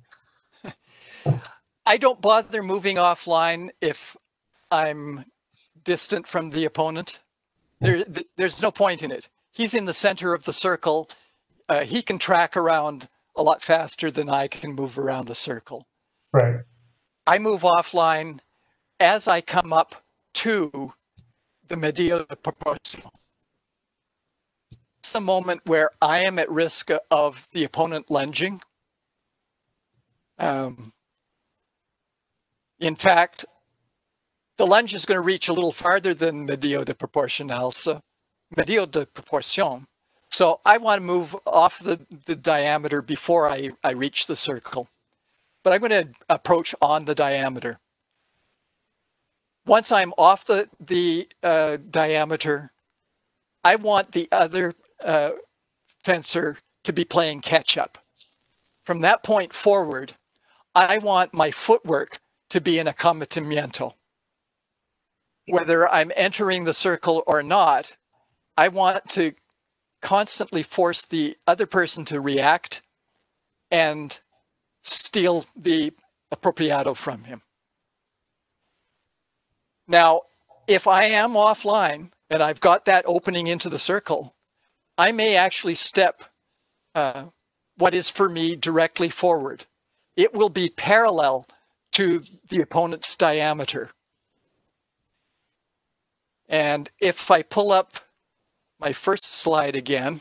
I don't bother moving offline if I'm distant from the opponent. There, there's no point in it. He's in the center of the circle. Uh, he can track around a lot faster than I can move around the circle. Right. I move offline as I come up to the medio de proporción. It's the moment where I am at risk of the opponent lunging. Um, in fact, the lunge is going to reach a little farther than medio de proporcional, so medio de proporción. So I want to move off the, the diameter before I, I reach the circle. But I'm going to approach on the diameter. Once I'm off the, the uh, diameter, I want the other uh, fencer to be playing catch up. From that point forward, I want my footwork to be an acometimiento. Whether I'm entering the circle or not, I want to constantly force the other person to react and steal the appropriado from him. Now, if I am offline and I've got that opening into the circle, I may actually step uh, what is for me directly forward. It will be parallel to the opponent's diameter. And if I pull up my first slide again,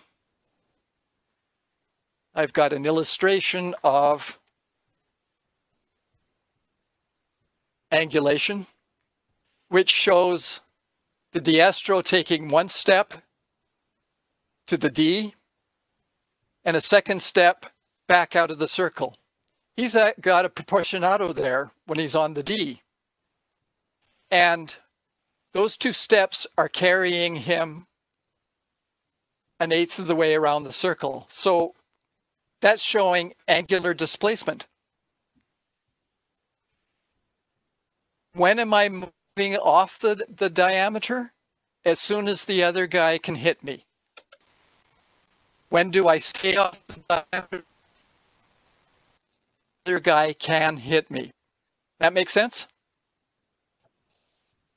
I've got an illustration of angulation, which shows the diestro taking one step to the D and a second step back out of the circle. He's got a proporcionato there when he's on the D. And those two steps are carrying him an eighth of the way around the circle. So that's showing angular displacement. When am I moving off the, the diameter? As soon as the other guy can hit me. When do I stay off the diameter? Other guy can hit me. That makes sense?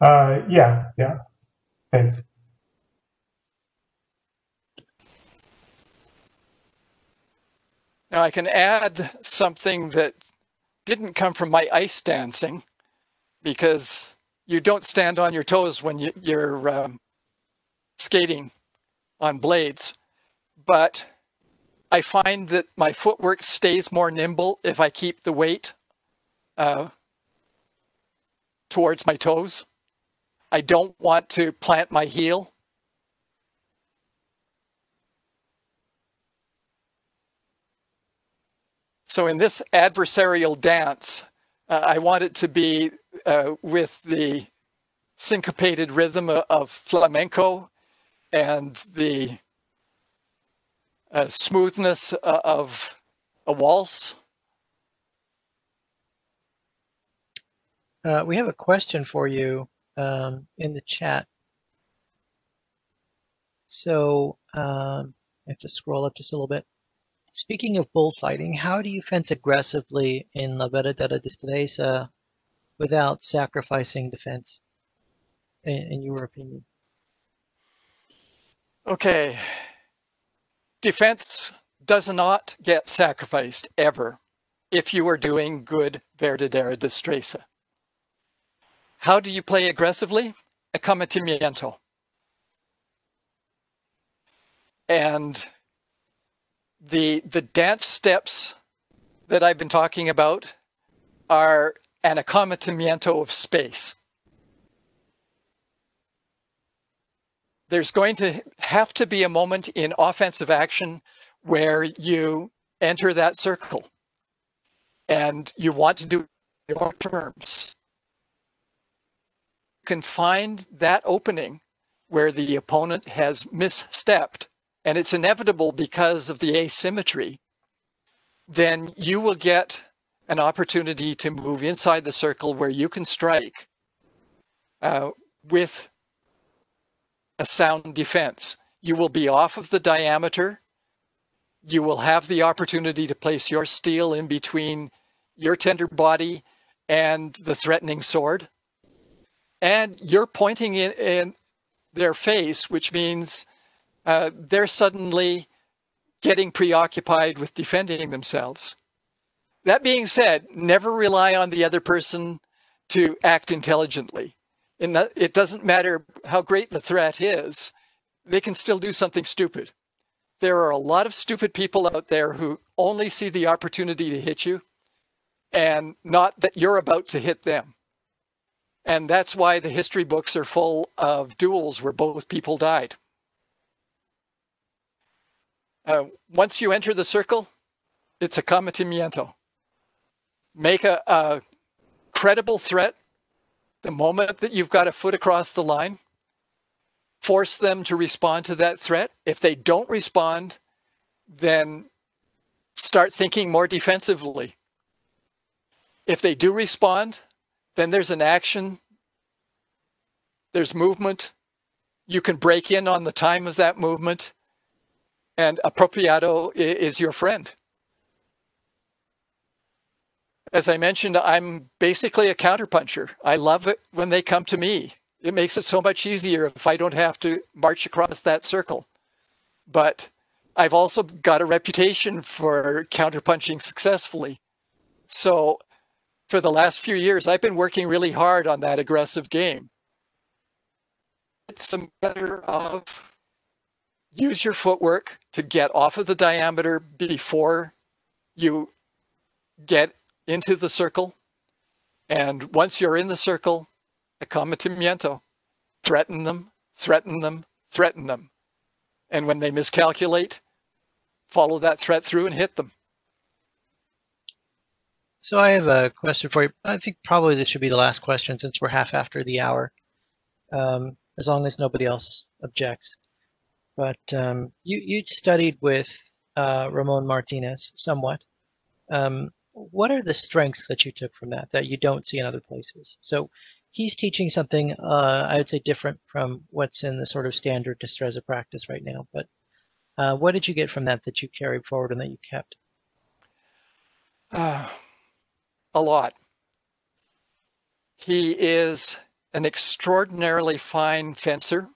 Uh, yeah, yeah. Thanks. Now I can add something that didn't come from my ice dancing, because you don't stand on your toes when you, you're um, skating on blades. But I find that my footwork stays more nimble if I keep the weight uh, towards my toes. I don't want to plant my heel. So in this adversarial dance, uh, I want it to be uh, with the syncopated rhythm of flamenco and the Uh, smoothness uh, of a waltz. Uh, we have a question for you um, in the chat. So um, I have to scroll up just a little bit. Speaking of bullfighting, how do you fence aggressively in La Verdadera Destreza without sacrificing defense, in, in your opinion? Okay. Defense does not get sacrificed ever if you are doing good Verdadera Destreza. How do you play aggressively? Acometimiento. And the, the dance steps that I've been talking about are an acometimiento of space. There's going to have to be a moment in offensive action where you enter that circle and you want to do it on your terms. You can find that opening where the opponent has misstepped, and it's inevitable because of the asymmetry, then you will get an opportunity to move inside the circle where you can strike uh, with a sound defense. You will be off of the diameter. You will have the opportunity to place your steel in between your tender body and the threatening sword. And you're pointing in, in their face, which means uh, they're suddenly getting preoccupied with defending themselves. That being said, never rely on the other person to act intelligently. And it doesn't matter how great the threat is, they can still do something stupid. There are a lot of stupid people out there who only see the opportunity to hit you and not that you're about to hit them. And that's why the history books are full of duels where both people died. Uh, once you enter the circle, it's acometimiento. Make a, a credible threat. The moment that you've got a foot across the line, force them to respond to that threat. If they don't respond, then start thinking more defensively. If they do respond, then there's an action, there's movement. You can break in on the time of that movement, and appropriado is your friend. As I mentioned, I'm basically a counterpuncher. I love it when they come to me. It makes it so much easier if I don't have to march across that circle. But I've also got a reputation for counterpunching successfully. So for the last few years, I've been working really hard on that aggressive game. It's a matter of use your footwork to get off of the diameter before you get into the circle, And once you're in the circle, acometimiento, threaten them, threaten them, threaten them. And when they miscalculate, follow that threat through and hit them. So I have a question for you. I think probably this should be the last question since we're half after the hour, um, as long as nobody else objects. But um, you, you studied with uh, Ramon Martinez somewhat. Um, what are the strengths that you took from that that you don't see in other places? So he's teaching something, uh, I would say, different from what's in the sort of standard Destreza practice right now. But uh, what did you get from that that you carried forward and that you kept? Uh, a lot. He is an extraordinarily fine fencer,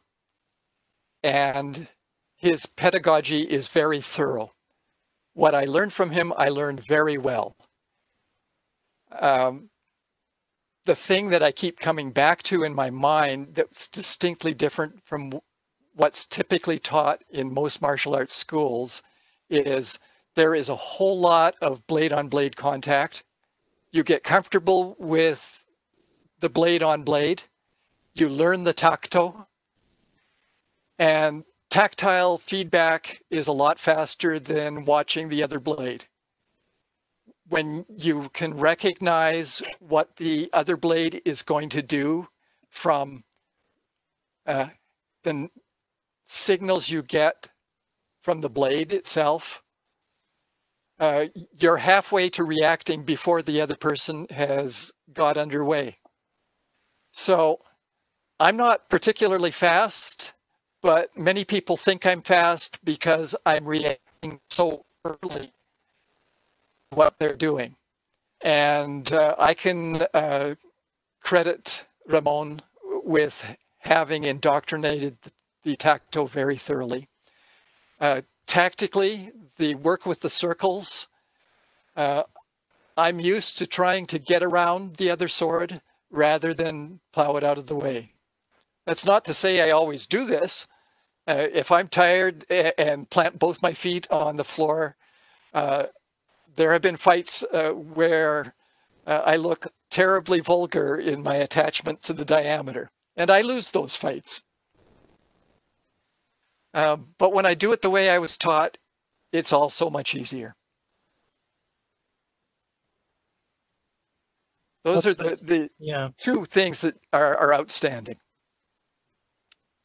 and his pedagogy is very thorough. What I learned from him, I learned very well. Um, the thing that I keep coming back to in my mind that's distinctly different from what's typically taught in most martial arts schools is there is a whole lot of blade-on-blade contact. You get comfortable with the blade-on-blade. You learn the tacto. And tactile feedback is a lot faster than watching the other blade. When you can recognize what the other blade is going to do from uh, the signals you get from the blade itself, uh, you're halfway to reacting before the other person has got underway. So I'm not particularly fast, but many people think I'm fast because I'm reacting so early to what they're doing. And uh, I can uh, credit Ramon with having indoctrinated the, the tacto very thoroughly. Uh, tactically, the work with the circles, uh, I'm used to trying to get around the other sword rather than plow it out of the way. That's not to say I always do this. Uh, if I'm tired and plant both my feet on the floor, uh, there have been fights uh, where uh, I look terribly vulgar in my attachment to the diameter, and I lose those fights. Um, but when I do it the way I was taught, it's all so much easier. Those are the, the yeah. two things that are, are outstanding.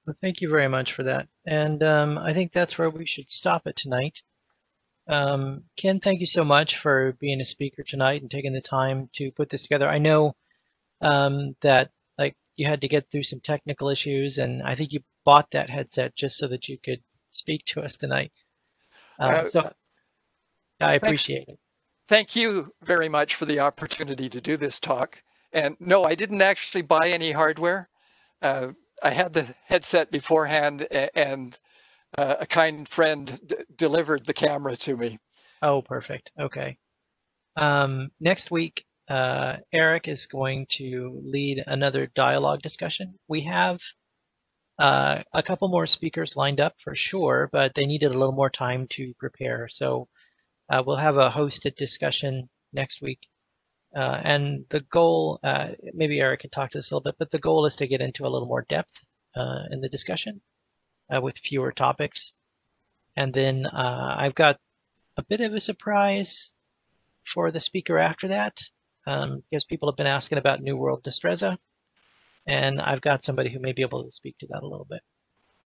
Well, thank you very much for that. And um, I think that's where we should stop it tonight. Um, Ken, thank you so much for being a speaker tonight and taking the time to put this together. I know um, that like you had to get through some technical issues, and I think you bought that headset just so that you could speak to us tonight. Uh, uh, so I appreciate thanks. it. Thank you very much for the opportunity to do this talk. And no, I didn't actually buy any hardware. Uh, I had the headset beforehand, and uh, a kind friend d delivered the camera to me. Oh, perfect. Okay. Um, next week, uh, Eric is going to lead another dialogue discussion. We have uh, a couple more speakers lined up for sure, but they needed a little more time to prepare. So uh, we'll have a hosted discussion next week. Uh, and the goal, uh, maybe Eric can talk to this a little bit, but the goal is to get into a little more depth uh, in the discussion uh, with fewer topics. And then uh, I've got a bit of a surprise for the speaker after that, um, because people have been asking about New World Destreza, and I've got somebody who may be able to speak to that a little bit.